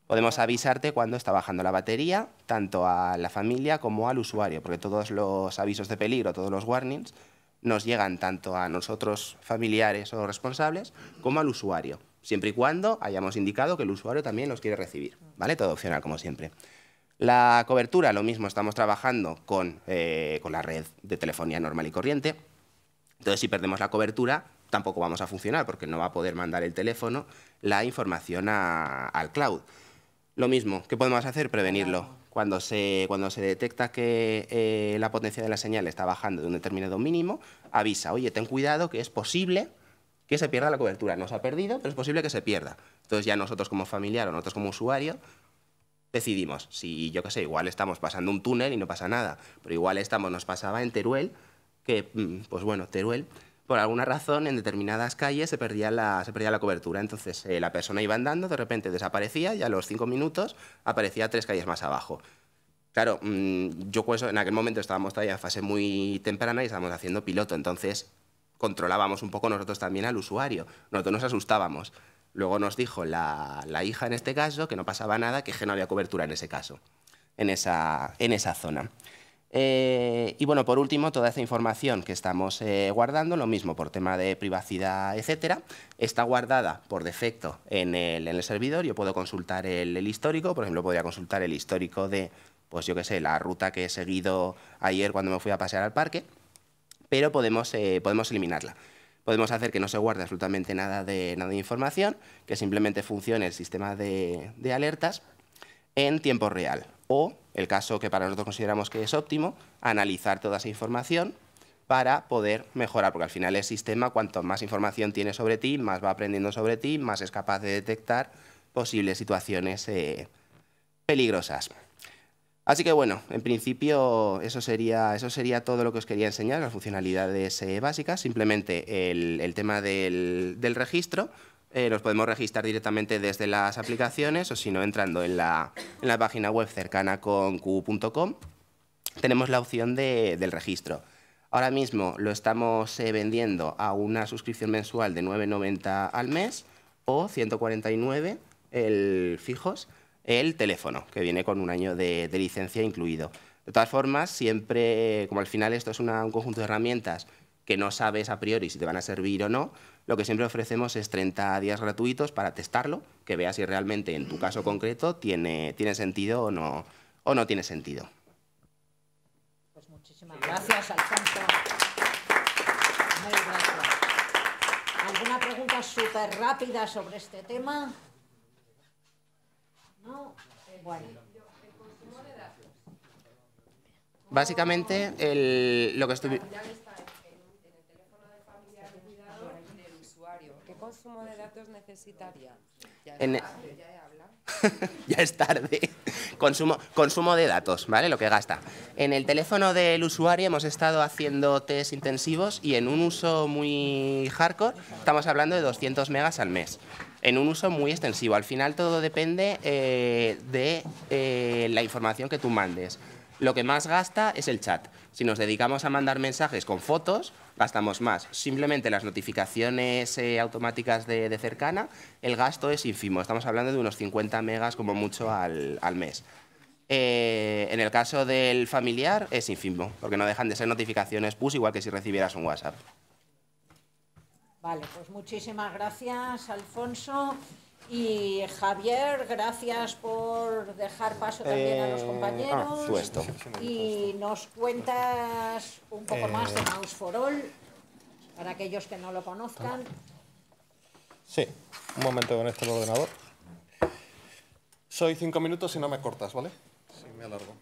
Podemos avisarte cuando está bajando la batería, tanto a la familia como al usuario, porque todos los avisos de peligro, todos los warnings, nos llegan tanto a nosotros, familiares o responsables, como al usuario, siempre y cuando hayamos indicado que el usuario también los quiere recibir, ¿vale? Todo opcional, como siempre. La cobertura, lo mismo, estamos trabajando con, eh, con la red de telefonía normal y corriente. Entonces, si perdemos la cobertura, tampoco vamos a funcionar, porque no va a poder mandar el teléfono la información a, al cloud. Lo mismo, ¿qué podemos hacer? Prevenirlo. Cuando se, cuando se detecta que eh, la potencia de la señal está bajando de un determinado mínimo, avisa, oye, ten cuidado que es posible que se pierda la cobertura. No se ha perdido, pero es posible que se pierda. Entonces ya nosotros como familiar o nosotros como usuario decidimos, si yo qué sé, igual estamos pasando un túnel y no pasa nada, pero igual estamos, nos pasaba en Teruel, que, pues bueno, Teruel, por alguna razón en determinadas calles se perdía la, se perdía la cobertura, entonces eh, la persona iba andando, de repente desaparecía y a los cinco minutos aparecía tres calles más abajo. Claro, mmm, yo pues, en aquel momento estábamos todavía en fase muy temprana y estábamos haciendo piloto, entonces controlábamos un poco nosotros también al usuario, nosotros nos asustábamos. Luego nos dijo la, la hija en este caso que no pasaba nada, que no había cobertura en ese caso, en esa, en esa zona. Eh, y bueno, por último, toda esa información que estamos eh, guardando, lo mismo por tema de privacidad, etcétera, está guardada por defecto en el, en el servidor. Yo puedo consultar el, el histórico, por ejemplo, podría consultar el histórico de, pues yo qué sé, la ruta que he seguido ayer cuando me fui a pasear al parque, pero podemos, eh, podemos eliminarla. Podemos hacer que no se guarde absolutamente nada de, nada de información, que simplemente funcione el sistema de, de alertas en tiempo real. O, el caso que para nosotros consideramos que es óptimo, analizar toda esa información para poder mejorar, porque al final el sistema, cuanto más información tiene sobre ti, más va aprendiendo sobre ti, más es capaz de detectar posibles situaciones eh, peligrosas. Así que bueno, en principio eso sería, eso sería todo lo que os quería enseñar, las funcionalidades eh, básicas, simplemente el, el tema del, del registro, eh, los podemos registrar directamente desde las aplicaciones o si no entrando en la, en la página web cercana con q punto com, tenemos la opción de, del registro. Ahora mismo lo estamos eh, vendiendo a una suscripción mensual de nueve noventa al mes o ciento cuarenta y nueve el fijos. El teléfono, que viene con un año de, de licencia incluido. De todas formas, siempre, como al final esto es una, un conjunto de herramientas que no sabes a priori si te van a servir o no, lo que siempre ofrecemos es treinta días gratuitos para testarlo, que veas si realmente en tu caso concreto tiene, tiene sentido o no, o no tiene sentido. Pues muchísimas gracias, Alfonso. Muy gracias. ¿Alguna pregunta súper rápida sobre este tema? No, bueno. Básicamente, el, lo que estuvi... La clave está en, en el teléfono del familiar cuidador y del usuario. ¿Qué consumo de datos necesitaría? Ya es tarde, ya he hablado. Ya es tarde. Consumo, consumo de datos, ¿vale? Lo que gasta. En el teléfono del usuario hemos estado haciendo test intensivos y en un uso muy hardcore estamos hablando de doscientos megas al mes. En un uso muy extensivo. Al final todo depende eh, de eh, la información que tú mandes. Lo que más gasta es el chat. Si nos dedicamos a mandar mensajes con fotos, gastamos más. Simplemente las notificaciones eh, automáticas de, de Cercana, el gasto es ínfimo. Estamos hablando de unos cincuenta megas como mucho al, al mes. Eh, en el caso del familiar es ínfimo, porque no dejan de ser notificaciones push, igual que si recibieras un WhatsApp. Vale, pues muchísimas gracias, Alfonso. Y Javier, gracias por dejar paso también eh, a los compañeros. Ah, supuesto. Y nos cuentas un poco eh, más de Mouse for All, para aquellos que no lo conozcan. Sí, un momento con esto el ordenador. Soy cinco minutos y no me cortas, ¿vale? Sí, me alargo.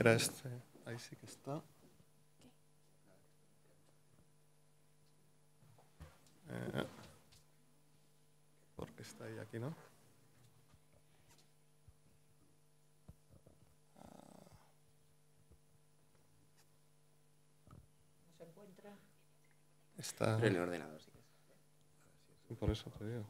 Era este, ahí sí que está. Eh, porque está ahí, aquí no. No se encuentra. Está. Pero en el ordenador sí que está. Por eso te digo.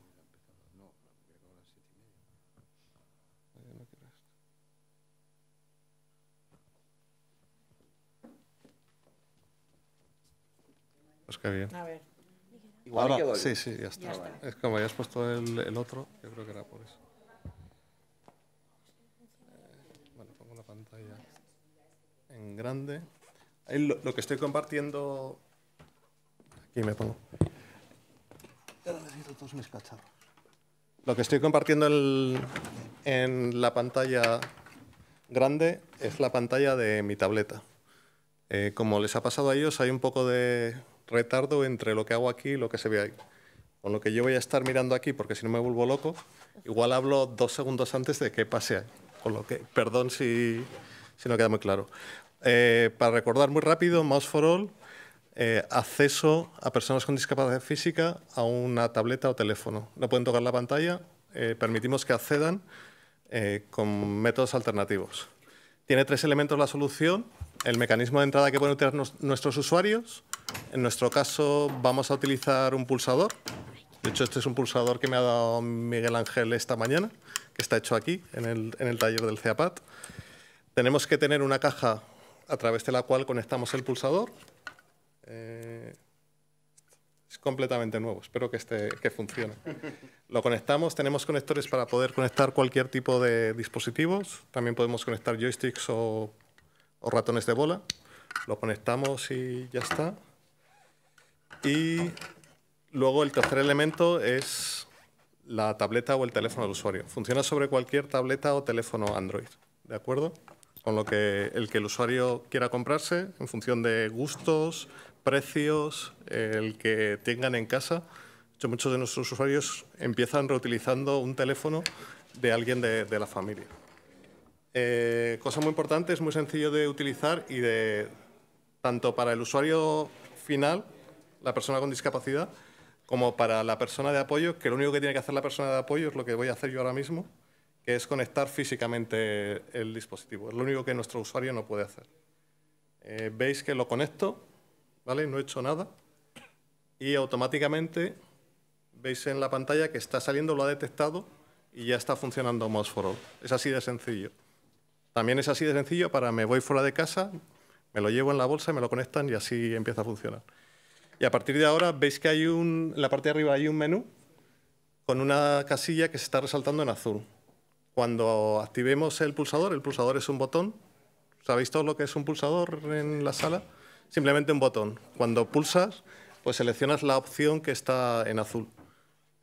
Pues qué bien. A ver. Igual ahora, sí, sí, ya está. Ya está. Es como hayas puesto el, el otro, yo creo que era por eso. Eh, bueno, pongo la pantalla en grande. Ahí lo, lo que estoy compartiendo... Aquí me pongo. Ahora necesito todos mis cacharros. Lo que estoy compartiendo el, en la pantalla grande es la pantalla de mi tableta. Eh, como les ha pasado a ellos, hay un poco de retardo entre lo que hago aquí y lo que se ve ahí. Con lo que yo voy a estar mirando aquí, porque si no me vuelvo loco, igual hablo dos segundos antes de que pase ahí. Con lo que, perdón si, si no queda muy claro. Eh, para recordar muy rápido, Mouse for All, eh, acceso a personas con discapacidad física a una tableta o teléfono. No pueden tocar la pantalla, eh, permitimos que accedan eh, con métodos alternativos. Tiene tres elementos la solución. El mecanismo de entrada que pueden utilizar nos, nuestros usuarios. En nuestro caso vamos a utilizar un pulsador. De hecho, este es un pulsador que me ha dado Miguel Ángel esta mañana, que está hecho aquí, en el, en el taller del Ceapat. Tenemos que tener una caja a través de la cual conectamos el pulsador. Eh, es completamente nuevo, espero que, este, que funcione. Lo conectamos, tenemos conectores para poder conectar cualquier tipo de dispositivos. También podemos conectar joysticks o... o ratones de bola, lo conectamos y ya está. Y luego el tercer elemento es la tableta o el teléfono del usuario. Funciona sobre cualquier tableta o teléfono Android, ¿de acuerdo? Con lo que el que el usuario quiera comprarse, en función de gustos, precios, el que tengan en casa. De hecho, muchos de nuestros usuarios empiezan reutilizando un teléfono de alguien de, de la familia. Eh, cosa muy importante, es muy sencillo de utilizar y de tanto para el usuario final, la persona con discapacidad, como para la persona de apoyo, que lo único que tiene que hacer la persona de apoyo es lo que voy a hacer yo ahora mismo, que es conectar físicamente el dispositivo. Es lo único que nuestro usuario no puede hacer. Eh, veis que lo conecto, ¿vale? No he hecho nada y automáticamente veis en la pantalla que está saliendo, lo ha detectado y ya está funcionando Mouse for All. Es así de sencillo. También es así de sencillo para me voy fuera de casa, me lo llevo en la bolsa, me lo conectan y así empieza a funcionar. Y a partir de ahora veis que hay un, en la parte de arriba hay un menú con una casilla que se está resaltando en azul. Cuando activemos el pulsador, el pulsador es un botón. ¿Sabéis todo lo que es un pulsador en la sala? Simplemente un botón. Cuando pulsas, pues seleccionas la opción que está en azul.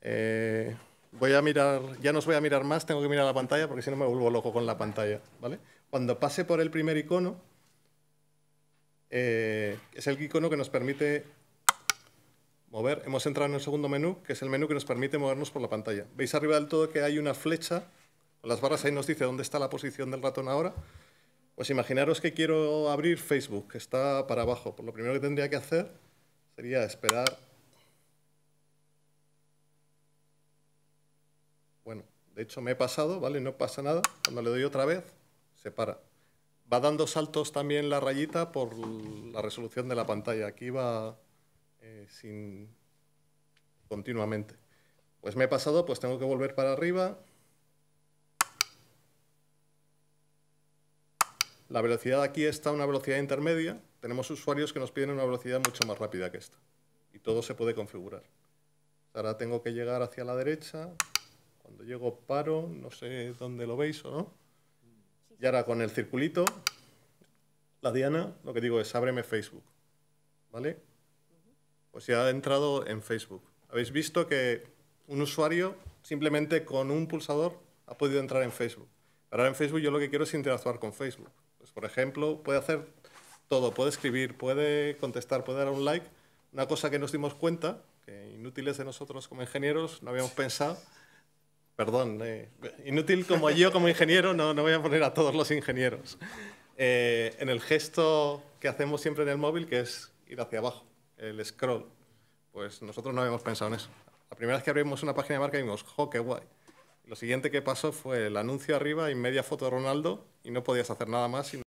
Eh... Voy a mirar, ya no os voy a mirar más, tengo que mirar la pantalla porque si no me vuelvo loco con la pantalla, ¿vale? Cuando pase por el primer icono, eh, es el icono que nos permite mover. Hemos entrado en el segundo menú, que es el menú que nos permite movernos por la pantalla. Veis arriba del todo que hay una flecha, con las barras ahí nos dice dónde está la posición del ratón ahora. Pues imaginaros que quiero abrir Facebook, que está para abajo. Pues lo primero que tendría que hacer sería esperar Bueno, de hecho me he pasado, ¿vale? No pasa nada. Cuando le doy otra vez, se para. Va dando saltos también la rayita por la resolución de la pantalla. Aquí va eh, sin continuamente. Pues me he pasado, pues tengo que volver para arriba. La velocidad aquí está a una velocidad intermedia. Tenemos usuarios que nos piden una velocidad mucho más rápida que esta. Y todo se puede configurar. Ahora tengo que llegar hacia la derecha. Cuando llego paro, no sé dónde lo veis o no. Y ahora con el circulito, la diana, lo que digo es ábreme Facebook. ¿Vale? Pues ya he entrado en Facebook. Habéis visto que un usuario simplemente con un pulsador ha podido entrar en Facebook. Ahora en Facebook yo lo que quiero es interactuar con Facebook. Pues, por ejemplo, puede hacer todo, puede escribir, puede contestar, puede dar un like. Una cosa que nos dimos cuenta, que inútiles de nosotros como ingenieros, no habíamos pensado, perdón, eh, inútil como yo como ingeniero, no, no voy a poner a todos los ingenieros, eh, en el gesto que hacemos siempre en el móvil, que es ir hacia abajo, el scroll, pues nosotros no habíamos pensado en eso. La primera vez que abrimos una página de marca dijimos, ¡jo, qué guay! Lo siguiente que pasó fue el anuncio arriba y media foto de Ronaldo y no podías hacer nada más. Sino